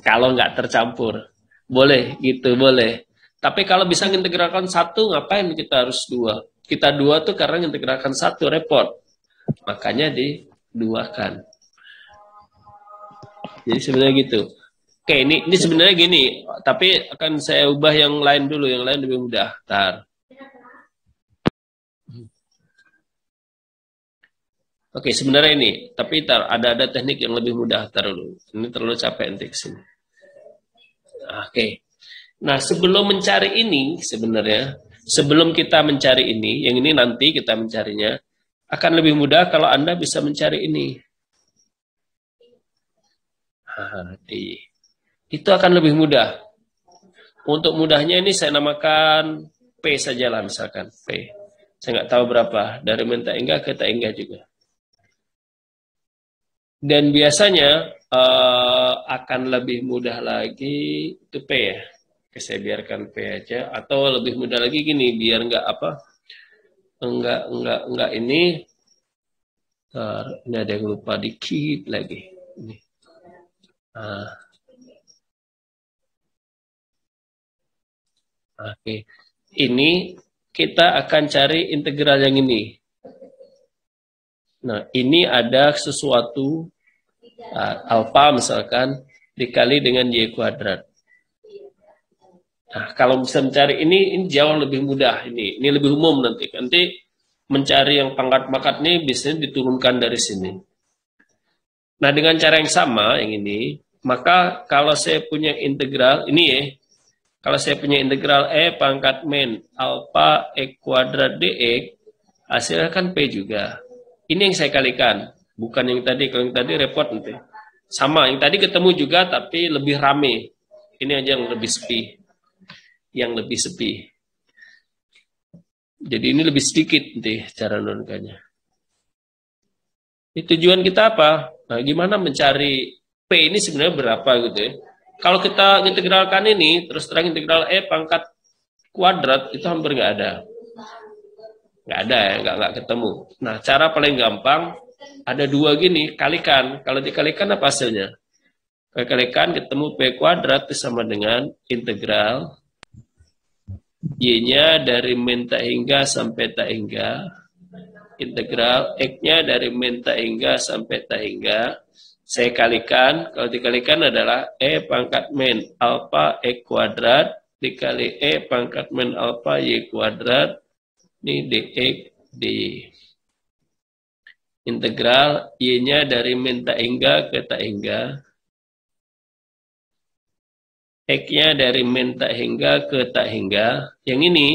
Kalau nggak tercampur, boleh gitu, boleh. Tapi kalau bisa integralkan 1, ngapain kita harus 2? Kita 2 tuh karena integralkan 1 repot. Makanya diduakan. Jadi sebenarnya gitu. Oke, ini sebenarnya gini, tapi akan saya ubah yang lain dulu, yang lain lebih mudah. Bentar. Oke, sebenarnya ini, tapi ada teknik yang lebih mudah. Bentar dulu. Ini terlalu capek nanti kesini. Oke. Nah, sebelum mencari ini sebenarnya, sebelum kita mencari ini, yang ini nanti kita mencarinya, akan lebih mudah kalau Anda bisa mencari ini. Itu akan lebih mudah. Untuk mudahnya ini saya namakan P sajalah misalkan P. Saya nggak tahu berapa dari min tangga ke tangga juga. Dan biasanya akan lebih mudah lagi itu P ya. Saya biarkan P aja. Atau lebih mudah lagi gini biar nggak apa? Enggak ini. Ini ada yang lupa dikit lagi. Ini. Oke. Ini kita akan cari integral yang ini. Nah, ini ada sesuatu alfa misalkan dikali dengan Y kuadrat. Nah, kalau bisa mencari ini jauh lebih mudah ini lebih umum nanti. Nanti mencari yang pangkat-pangkat ini biasanya diturunkan dari sini. Nah, dengan cara yang sama, yang ini, maka kalau saya punya integral, ini ya, kalau saya punya integral E pangkat min alfa E kuadrat dx, hasilnya kan P juga. Ini yang saya kalikan, bukan yang tadi, kalau yang tadi repot nanti. Sama, yang tadi ketemu juga, tapi lebih rame. Ini aja yang lebih sepi. Jadi ini lebih sedikit nih cara menurunkannya. Ini tujuan kita apa? Nah, gimana mencari P ini sebenarnya berapa gitu ya. Kalau kita integralkan ini, terus terang integral E pangkat kuadrat itu hampir nggak ada. Nggak ada ya, nggak ketemu. Nah, cara paling gampang ada dua gini, kalikan. Kalau dikalikan apa hasilnya? Kalikan ketemu P kuadrat itu sama dengan integral Y-nya dari min tak hingga sampai tak hingga, integral X-nya dari min tak hingga sampai tak hingga, saya kalikan, kalau dikalikan adalah E pangkat min alpha E kuadrat, dikali E pangkat min alpha Y kuadrat, ini dx dy. Integral Y-nya dari min tak hingga ke tak hingga, X-nya dari min tak hingga ke tak hingga. Yang ini,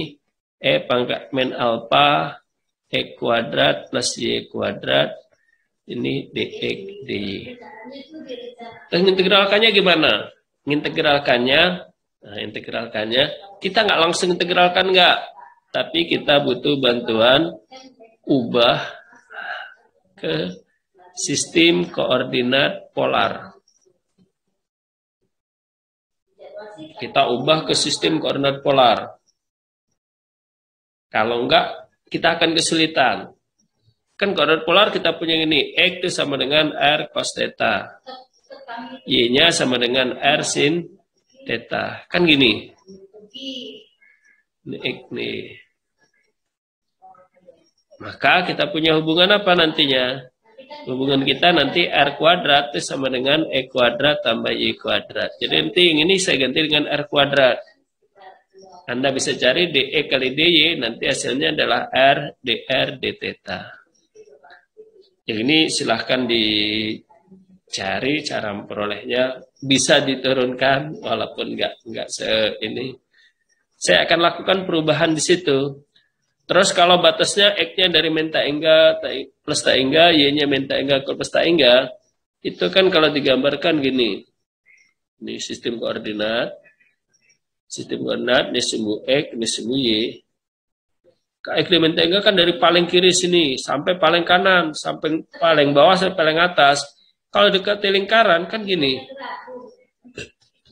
E pangkat min alpha, E kuadrat plus Y kuadrat. Ini dx dy. Terus integralkannya gimana? Integralkannya, kita nggak langsung integralkan nggak. Tapi kita butuh bantuan ubah ke sistem koordinat polar. Kita ubah ke sistem koordinat polar. Kalau enggak, kita akan kesulitan. Kan koordinat polar kita punya ini, X itu sama dengan R cos theta. Y-nya sama dengan R sin theta. Kan gini. Ini X nih. Maka kita punya hubungan apa nantinya? Hubungan kita nanti R kuadrat itu sama dengan E kuadrat tambah Y kuadrat. Jadi nanti yang ini saya ganti dengan R kuadrat. Anda bisa cari DE kali DY, nanti hasilnya adalah R, DR, D theta. Yang ini silahkan dicari cara memperolehnya. Bisa diturunkan walaupun nggak ini. Saya akan lakukan perubahan di situ. Terus kalau batasnya X-nya dari min tak hingga plus tak hingga, Y-nya min tak hingga plus tak hingga, itu kan kalau digambarkan gini. Ini sistem koordinat, ini sumbu X, ini sumbu Y. X dari min tak hingga kan dari paling kiri sini, sampai paling kanan, sampai paling bawah, sampai paling atas. Kalau dekat lingkaran kan gini.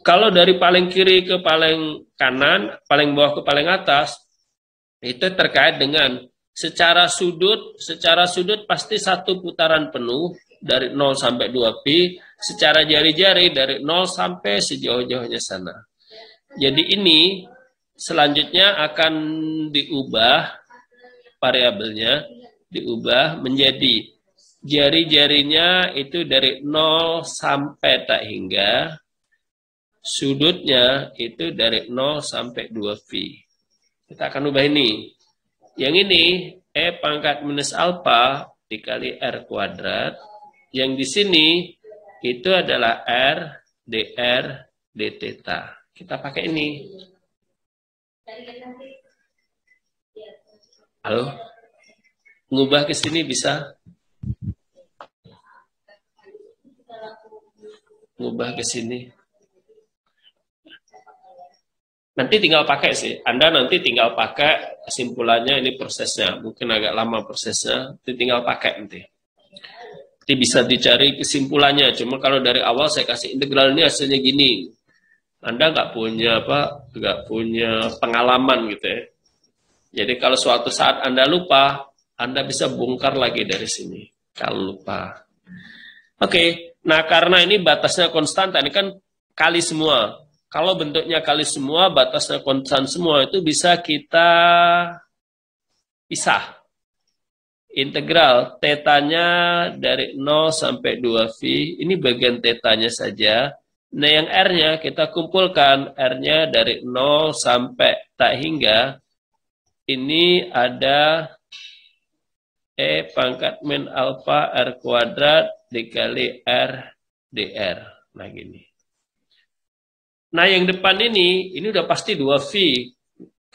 Kalau dari paling kiri ke paling kanan, paling bawah ke paling atas, itu terkait dengan secara sudut pasti satu putaran penuh dari 0 sampai 2pi, secara jari-jari dari 0 sampai sejauh-jauhnya sana. Jadi ini selanjutnya akan diubah variabelnya, diubah menjadi jari-jarinya itu dari 0 sampai tak hingga, sudutnya itu dari 0 sampai 2pi. Kita akan ubah ini. Yang ini E pangkat minus alpha dikali R kuadrat. Yang di sini itu adalah R, DR, D theta. Kita pakai ini. Halo? Ngubah ke sini bisa? Ngubah ke sini. Nanti tinggal pakai sih, Anda nanti tinggal pakai kesimpulannya, ini prosesnya, mungkin agak lama prosesnya, itu tinggal pakai nanti. Nanti bisa dicari kesimpulannya, cuma kalau dari awal saya kasih integral ini hasilnya gini, Anda nggak punya pengalaman gitu ya. Jadi kalau suatu saat Anda lupa, Anda bisa bongkar lagi dari sini, kalau lupa. Oke, nah karena ini batasnya konstanta, ini kan kali semua. Kalau bentuknya kali semua, batasnya konstan semua, itu bisa kita pisah. Integral tetanya dari 0 sampai 2 phi, ini bagian tetanya saja. Nah yang R-nya kita kumpulkan, R-nya dari 0 sampai tak hingga, ini ada E pangkat min alpha R kuadrat dikali R dr. Nah gini. Nah, yang depan ini udah pasti 2V.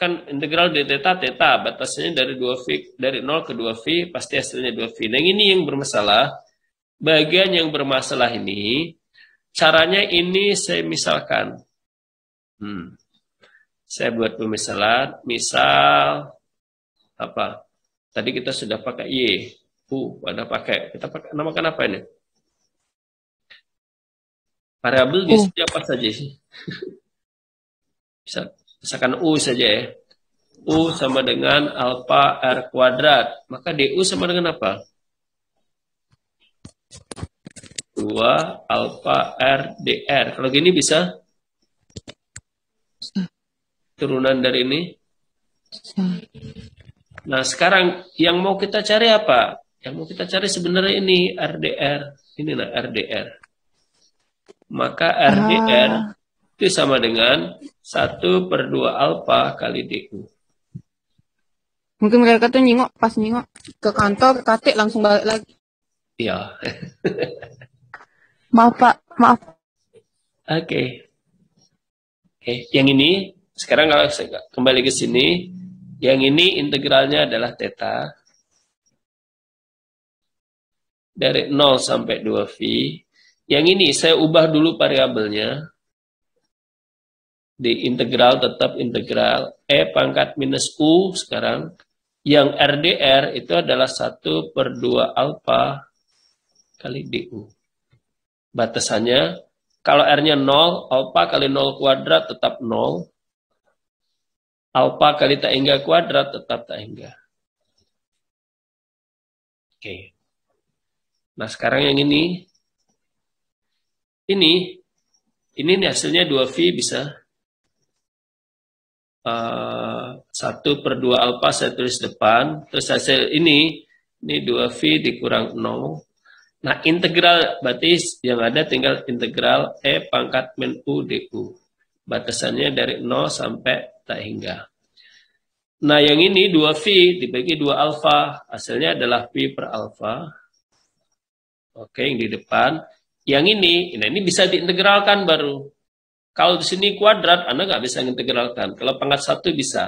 Kan integral d theta, theta. Batasnya dari 2V, dari 0 ke 2V, pasti hasilnya 2V. Nah, ini yang bermasalah. Bagian yang bermasalah ini, caranya ini saya misalkan. Saya buat pemisalan. Misal, apa? Tadi kita sudah pakai Y, U pada pakai. Kita pakai namakan apa ini? Variabel biasanya apa saja sih? Bisa, misalkan U saja ya. U sama dengan alfa R kuadrat. Maka DU sama dengan apa? 2 alfa R DR. Kalau gini bisa? Turunan dari ini. Nah, sekarang yang mau kita cari apa? Yang mau kita cari sebenarnya ini RDR. Inilah RDR. Maka RDR itu sama dengan 1/2 alfa kali DU. Mungkin mereka tuh nyingok, pas nyingok ke kantor, katik langsung balik lagi. Iya. Maaf Pak, maaf. Oke, yang ini, sekarang kalau saya kembali ke sini, yang ini integralnya adalah theta. Dari 0 sampai 2V. Yang ini saya ubah dulu variabelnya. Di integral tetap integral. E pangkat minus U sekarang. Yang RDR itu adalah 1/2 alfa kali DU. Batasannya, kalau R-nya 0, alfa kali 0 kuadrat tetap 0. Alfa kali tak hingga kuadrat tetap tak hingga. Oke. Nah, sekarang yang ini. Ini nih hasilnya 2V bisa. 1/2 alfa saya tulis depan. Terus hasil ini 2V dikurang 0. Nah, integral, berarti yang ada tinggal integral E pangkat min U DU. Batasannya dari 0 sampai tak hingga. Nah, yang ini 2V dibagi 2 alfa. Hasilnya adalah V per alfa. Oke, yang di depan. Yang ini bisa diintegralkan baru. Kalau di sini kuadrat, Anda nggak bisa mengintegralkan. Kalau pangkat 1 bisa.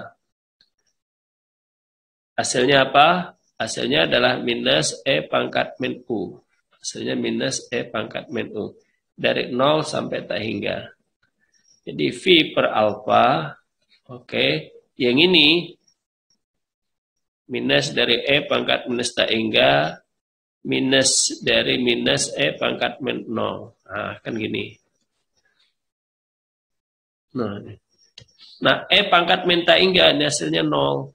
Hasilnya apa? Hasilnya adalah minus E pangkat min U. Hasilnya minus E pangkat min U. Dari 0 sampai tak hingga. Jadi V per alfa, oke, yang ini minus dari E pangkat minus tak hingga, minus dari minus E pangkat min 0. Nah, kan gini. Nah, E pangkat min tak hingga, ini hasilnya 0.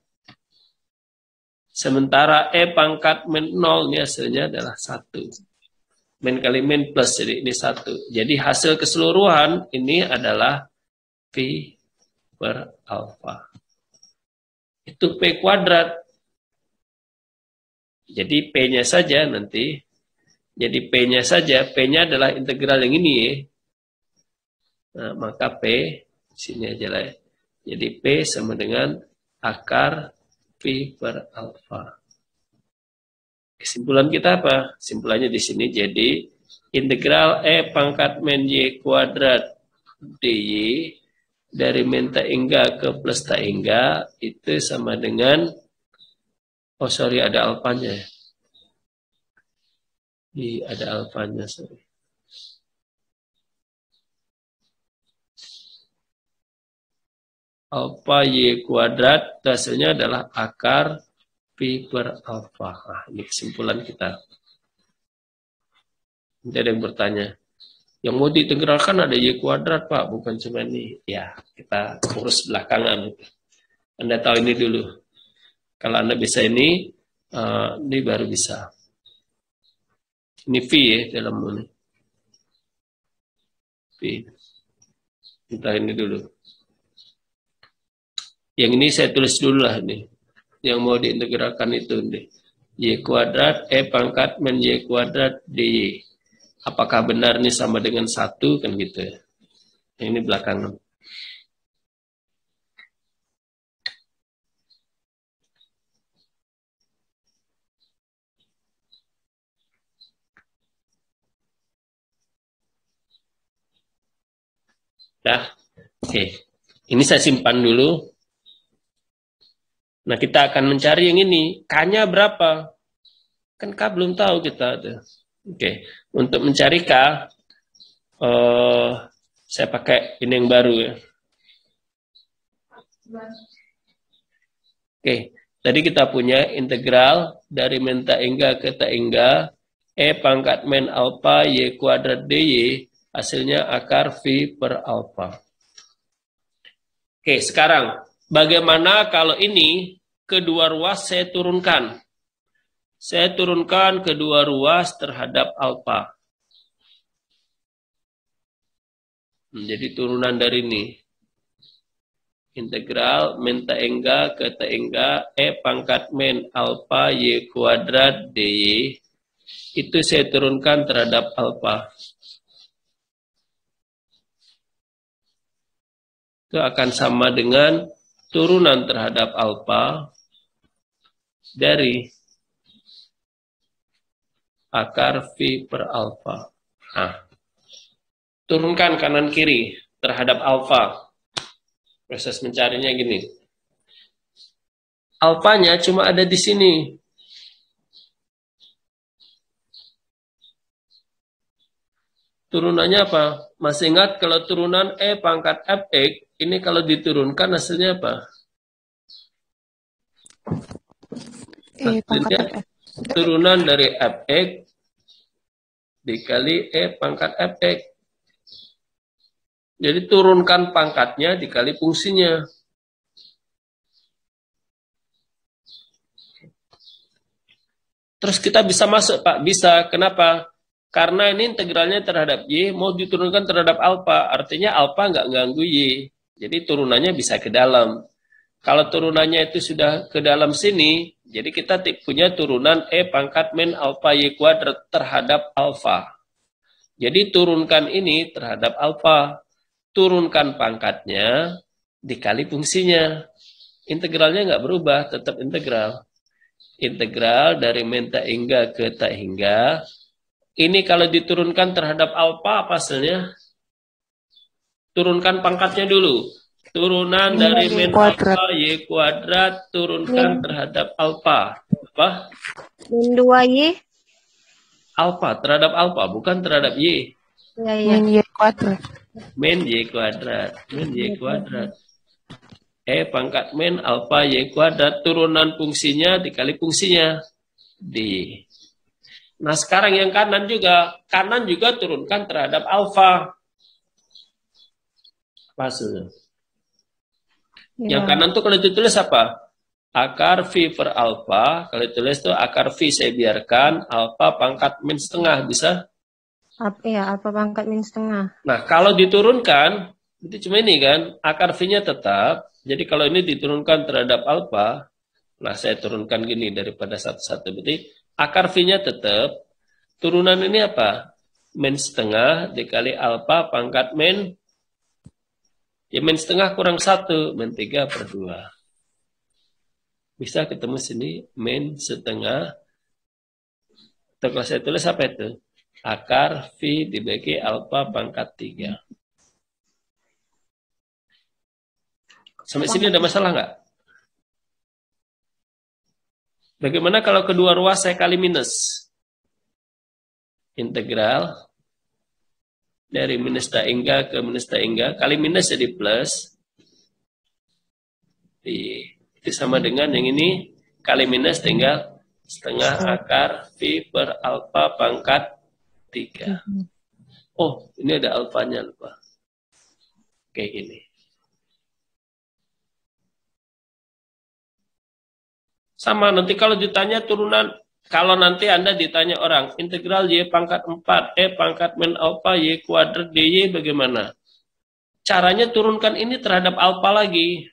Sementara E pangkat min 0, ini hasilnya adalah 1. Min kali min plus, jadi ini 1. Jadi hasil keseluruhan ini adalah V per alfa. Itu P kuadrat. Jadi P-nya saja nanti. Jadi P-nya saja, P-nya adalah integral yang ini ya. Nah, maka P, sini aja lah ya. Jadi P sama dengan akar V per alfa. Kesimpulan kita apa? Kesimpulannya di sini jadi integral E pangkat min Y kuadrat DY dari min tak hingga ke plus tak hingga itu sama dengan, oh sorry ada alfanya. Ada alfanya, sorry. Alfa Y kuadrat hasilnya adalah akar P per alfa. Nah, ini kesimpulan kita. Nanti ada yang bertanya, yang mau diintegralkan ada Y kuadrat Pak, bukan cuma ini. Ya, kita urus belakangan. Anda tahu ini dulu. Kalau Anda bisa ini baru bisa. Ini V ya, dalam ini. V. Kita ini dulu. Yang ini saya tulis dulu lah nih. Yang mau diintegralkan itu deh. Y kuadrat E pangkat min Y kuadrat DY. Apakah benar ini sama dengan 1 kan gitu ya. Yang ini belakangan. Dah. Oke. Ini saya simpan dulu. Nah, kita akan mencari yang ini. K-nya berapa? Kan K belum tahu kita. Oke. Untuk mencari K, saya pakai ini yang baru ya. Oke. Tadi kita punya integral dari min taengga ke taengga E pangkat min alpha Y kuadrat DY, hasilnya akar V per alpha. Oke, sekarang bagaimana kalau ini kedua ruas saya turunkan? Saya turunkan kedua ruas terhadap alpha. Jadi turunan dari ini. Integral min taengga ke taengga E pangkat min alpha Y kuadrat DY. Itu saya turunkan terhadap alpha. Itu akan sama dengan turunan terhadap alpha dari akar V per alpha. Nah, turunkan kanan kiri terhadap alpha. Proses mencarinya gini. Alfanya cuma ada di sini. Turunannya apa? Masih ingat kalau turunan E pangkat Fx, ini kalau diturunkan hasilnya apa? E pangkat turunan dari Fx dikali E pangkat Fx. Jadi turunkan pangkatnya dikali fungsinya. Terus kita bisa masuk, Pak? Bisa. Kenapa? Karena ini integralnya terhadap Y, mau diturunkan terhadap alpha. Artinya alpha nggak ganggu Y. Jadi turunannya bisa ke dalam. Kalau turunannya itu sudah ke dalam sini, jadi kita punya turunan E pangkat min alpha Y kuadrat terhadap alpha. Jadi turunkan ini terhadap alpha. Turunkan pangkatnya dikali fungsinya. Integralnya nggak berubah, tetap integral. Integral dari min taengga ke taengga. Ini kalau diturunkan terhadap alpha apa hasilnya? Turunkan pangkatnya dulu. Turunan dari min alpha Y kuadrat turunkan terhadap alpha. Apa? Min 2Y. Alpha terhadap alpha, bukan terhadap Y. Min Y kuadrat. Min Y kuadrat, min Y kuadrat. E pangkat min alpha Y kuadrat, turunan fungsinya dikali fungsinya D. Nah sekarang yang kanan juga turunkan terhadap alpha. Hasilnya. Ya. Yang kanan tuh kalau ditulis apa? Akar V per alpha, kalau ditulis tuh akar V saya biarkan, alpha pangkat min setengah, bisa? Ya, apa pangkat min setengah. Nah, kalau diturunkan, itu cuma ini kan, akar V-nya tetap. Jadi kalau ini diturunkan terhadap alpha, nah saya turunkan gini daripada satu-satu. Berarti akar V-nya tetap, turunan ini apa? Min setengah dikali alpha pangkat min, ya min setengah kurang satu, min 3/2. Bisa ketemu sini, min setengah. Atau kalau saya tulis apa itu? Akar V dibagi alpha pangkat 3. Sampai sini ada masalah nggak? Bagaimana kalau kedua ruas saya kali minus? Integral dari minus taengga ke minus taengga. Kali minus jadi plus. Itu sama dengan yang ini. Kali minus tinggal setengah akar V per alpha pangkat 3. Oh, ini ada alfanya lupa. Kayak gini. Sama nanti kalau ditanya turunan, kalau nanti Anda ditanya orang, integral Y pangkat 4, E pangkat min alpha Y kuadrat DY bagaimana? Caranya turunkan ini terhadap alpha lagi.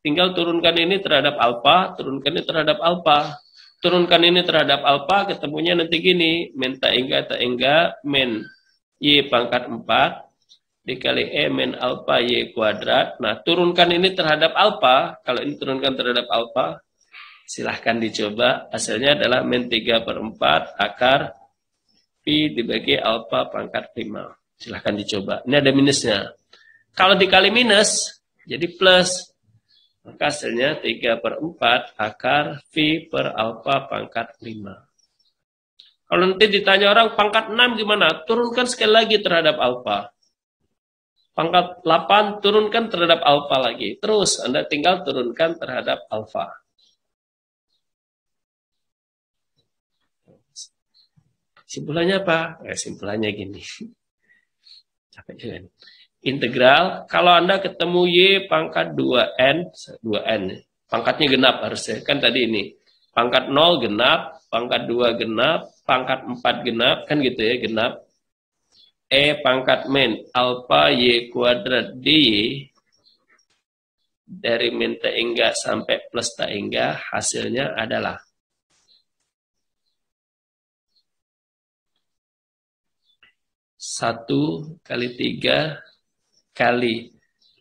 Tinggal turunkan ini terhadap alpha, turunkan ini terhadap alpha. Turunkan ini terhadap alpha, ketemunya nanti gini. Min taengga, min Y pangkat 4, dikali E min alpha Y kuadrat. Nah, turunkan ini terhadap alpha. Kalau ini turunkan terhadap alpha, silahkan dicoba. Hasilnya adalah min 3/4 akar Pi dibagi alpha pangkat 5. Silahkan dicoba. Ini ada minusnya. Kalau dikali minus, jadi plus. Maka hasilnya 3/4 akar V per alpha pangkat 5. Kalau nanti ditanya orang pangkat 6 gimana? Turunkan sekali lagi terhadap alpha. Pangkat 8 turunkan terhadap alfa lagi. Terus Anda tinggal turunkan terhadap alfa. Simpulannya apa? Simpulannya gini. Integral, kalau Anda ketemu Y pangkat 2N. Pangkatnya genap harusnya. Kan tadi ini. Pangkat 0 genap, pangkat 2 genap, pangkat 4 genap. Kan gitu ya, genap. E pangkat min alfa y kuadrat dy dari min t enggak sampai plus t enggak hasilnya adalah satu kali 3 kali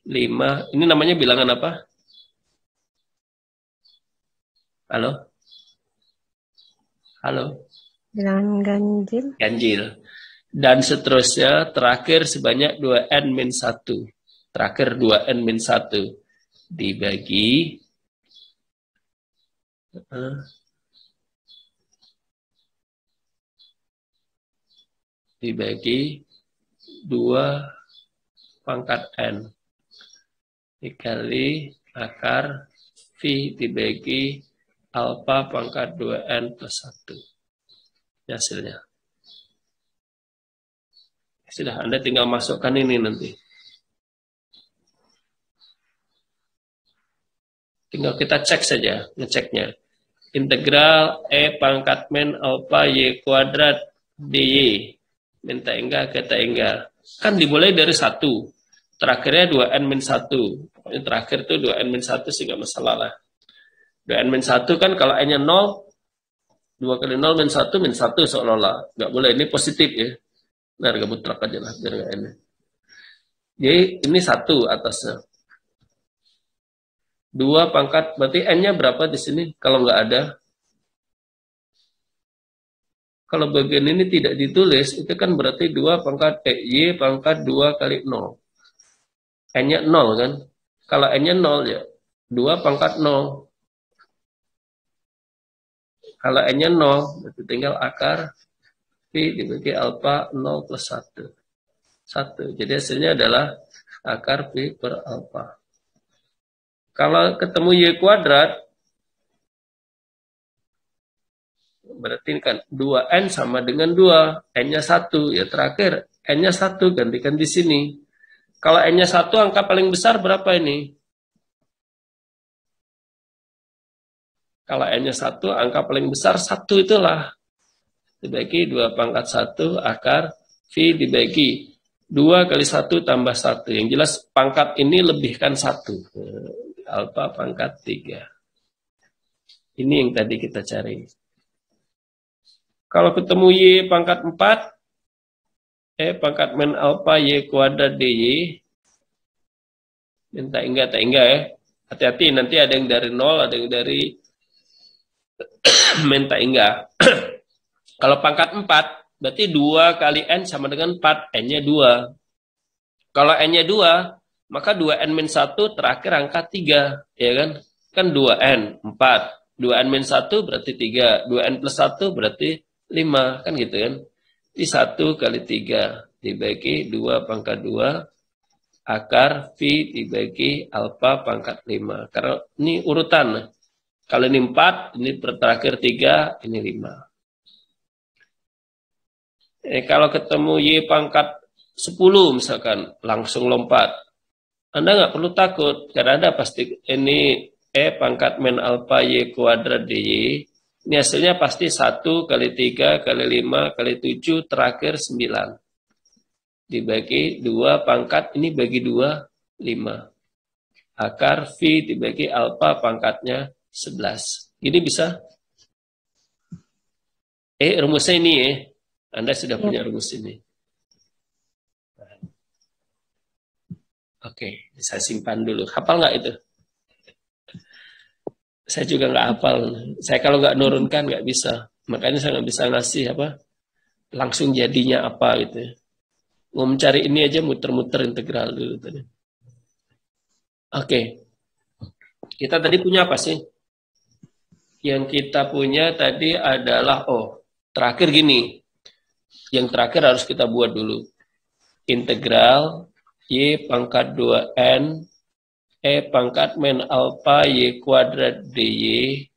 5. Ini namanya bilangan apa? Halo? Halo? Bilangan ganjil. Ganjil. Dan seterusnya, terakhir sebanyak 2N-1. Terakhir 2N-1. Dibagi. Dibagi 2 pangkat N. Dikali akar V dibagi alfa pangkat 2N plus 1. Hasilnya. Sudah, Anda tinggal masukkan ini nanti. Tinggal kita cek saja, ngeceknya. Integral E pangkat min alfa Y kuadrat dy. Minta enggak, kata enggak. Kan dimulai dari 1. Terakhirnya 2N-1. Pokoknya terakhir itu 2N-1 sih nggak masalah lah. 2N-1 kan kalau N-nya 0, 2 kali 0 min 1 seolah-olah. Nggak boleh, ini positif ya. Nah, harga mutlak aja lah, biar nggak enak. Jadi ini 1 atasnya. 2 pangkat, berarti N-nya berapa di sini? Kalau nggak ada. Kalau bagian ini tidak ditulis, itu kan berarti 2 pangkat Y pangkat 2 kali 0. N-nya 0 kan? Kalau N-nya 0 ya, 2 pangkat 0. Kalau N-nya 0, berarti tinggal akar P dibagi alfa 0 plus 1. 1. Jadi hasilnya adalah akar P per alfa. Kalau ketemu Y kuadrat, berarti kan 2N sama dengan 2. N-nya 1. Ya terakhir, N-nya 1. Gantikan di sini. Kalau N-nya 1, angka paling besar berapa ini? Kalau N-nya 1, angka paling besar 1 itulah. Dibagi 2 pangkat 1 akar V dibagi 2 kali 1 tambah 1. Yang jelas pangkat ini lebihkan 1. Alfa pangkat 3. Ini yang tadi kita cari. Kalau ketemu Y pangkat 4. E pangkat min alfa Y kuadrat dy. Minta enggak, tak enggak ya. Hati-hati nanti ada yang dari 0, ada yang dari minta enggak. Kalau pangkat 4, berarti 2 kali N sama dengan 4, N-nya 2. Kalau N-nya 2, maka 2N-1 terakhir angka 3, ya kan? Kan 2N, 4. 2N-1 berarti 3, 2N plus 1 berarti 5, kan gitu kan? Jadi 1 kali 3 dibagi 2 pangkat 2, akar V dibagi alfa pangkat 5. Karena ini urutan, kalau ini 4, ini terakhir 3, ini 5. Kalau ketemu Y pangkat 10 misalkan, langsung lompat. Anda nggak perlu takut, karena Anda pasti ini E pangkat min alfa Y kuadrat dy. Ini hasilnya pasti 1 kali 3 kali 5 kali 7 terakhir 9. Dibagi 2 pangkat, ini bagi 2, 5. Akar V dibagi alfa pangkatnya 11. Jadi bisa? Rumusnya ini ya. Anda sudah punya rumus ini. Oke, saya simpan dulu. Hafal nggak itu? Saya juga nggak hafal. Saya kalau nggak nurunkan nggak bisa. Makanya saya nggak bisa ngasih apa, langsung jadinya apa gitu. Mau mencari ini aja muter-muter integral dulu tadi. Oke, kita tadi punya apa sih? Yang kita punya tadi adalah terakhir gini. Yang terakhir harus kita buat dulu. Integral Y pangkat 2N, E pangkat min alfa Y kuadrat DY.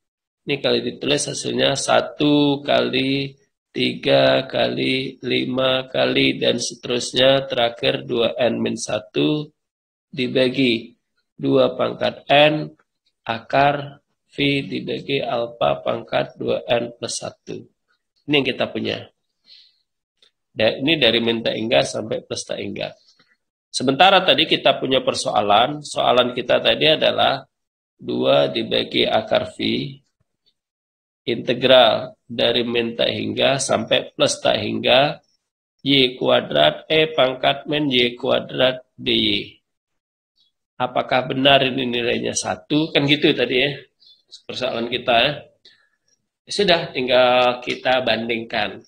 Ini kali ditulis hasilnya 1 kali 3 kali 5 kali dan seterusnya. Terakhir 2N min 1 dibagi 2 pangkat N akar V dibagi alfa pangkat 2N plus 1. Ini yang kita punya. Dan ini dari min tak hingga sampai plus tak hingga. Sementara tadi kita punya persoalan. Soalan kita tadi adalah 2 dibagi akar V. Integral dari min tak hingga sampai plus tak hingga. Y kuadrat E pangkat min Y kuadrat DY. Apakah benar ini nilainya 1? Kan gitu tadi ya. Persoalan kita ya. Sudah tinggal kita bandingkan.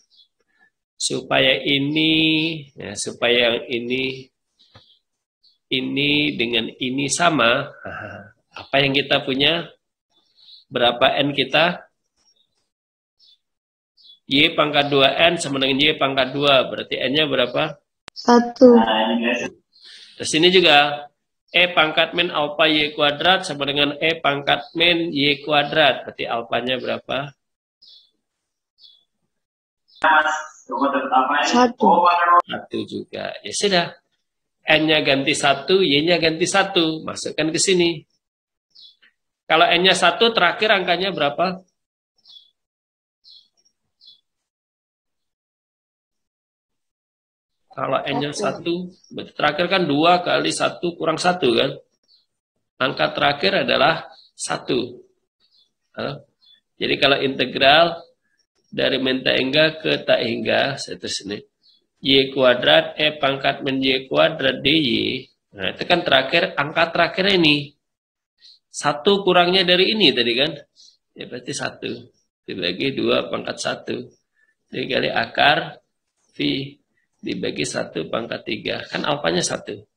Supaya ini, ya, supaya yang ini dengan ini sama, apa yang kita punya? Berapa N kita? Y pangkat 2N sama dengan Y pangkat 2, berarti N-nya berapa? 1. Terus ini juga, E pangkat min alfa Y kuadrat sama dengan E pangkat min Y kuadrat, berarti alfanya berapa? 1 juga. Ya sudah. N-nya ganti 1, Y-nya ganti 1. Masukkan ke sini. Kalau N-nya 1, terakhir angkanya berapa? 1. Kalau N-nya 1, berarti terakhir kan 2 kali 1 kurang 1 kan? Angka terakhir adalah 1. Jadi kalau integral dari min tak hingga ke tak hingga, saya tulis ini. Y kuadrat, E pangkat min Y kuadrat DY. Nah, itu kan terakhir, angka terakhir ini. 1 kurangnya dari ini tadi kan. Ya, berarti 1. Dibagi 2 pangkat 1. Dikali akar V. Dibagi 1 pangkat 3. Kan alfanya 1.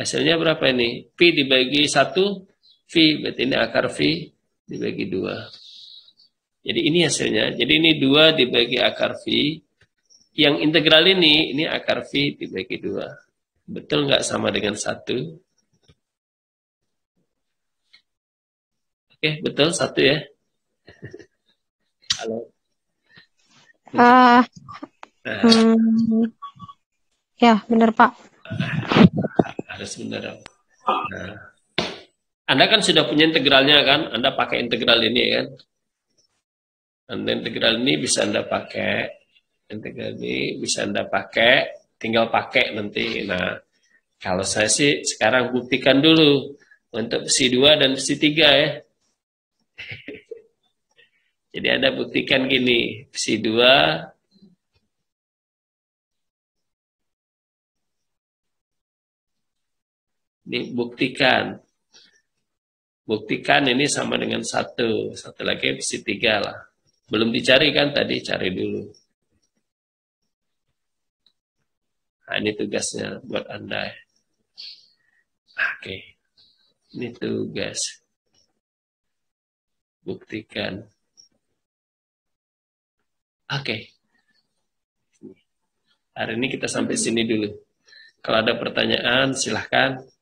Hasilnya berapa ini? V dibagi 1, V. Berarti ini akar V. Dibagi 2. Jadi ini hasilnya. Jadi ini 2 dibagi akar V. Yang integral ini akar V dibagi 2. Betul nggak sama dengan 1? Oke, betul 1 ya? Halo. Ya, benar Pak. Harus benar. Nah. Anda kan sudah punya integralnya kan? Anda pakai integral ini kan? Integral ini bisa Anda pakai, integral ini bisa Anda pakai, tinggal pakai nanti. Nah, kalau saya sih sekarang buktikan dulu untuk versi 2 dan versi 3 ya. Jadi Anda buktikan gini, versi 2. Ini buktikan. Buktikan ini sama dengan 1, satu lagi versi 3 lah. Belum dicari kan tadi, cari dulu. Nah, ini tugasnya buat Anda. Oke. Ini tugas. Buktikan. Oke. Hari ini kita sampai sini dulu. Kalau ada pertanyaan, silahkan.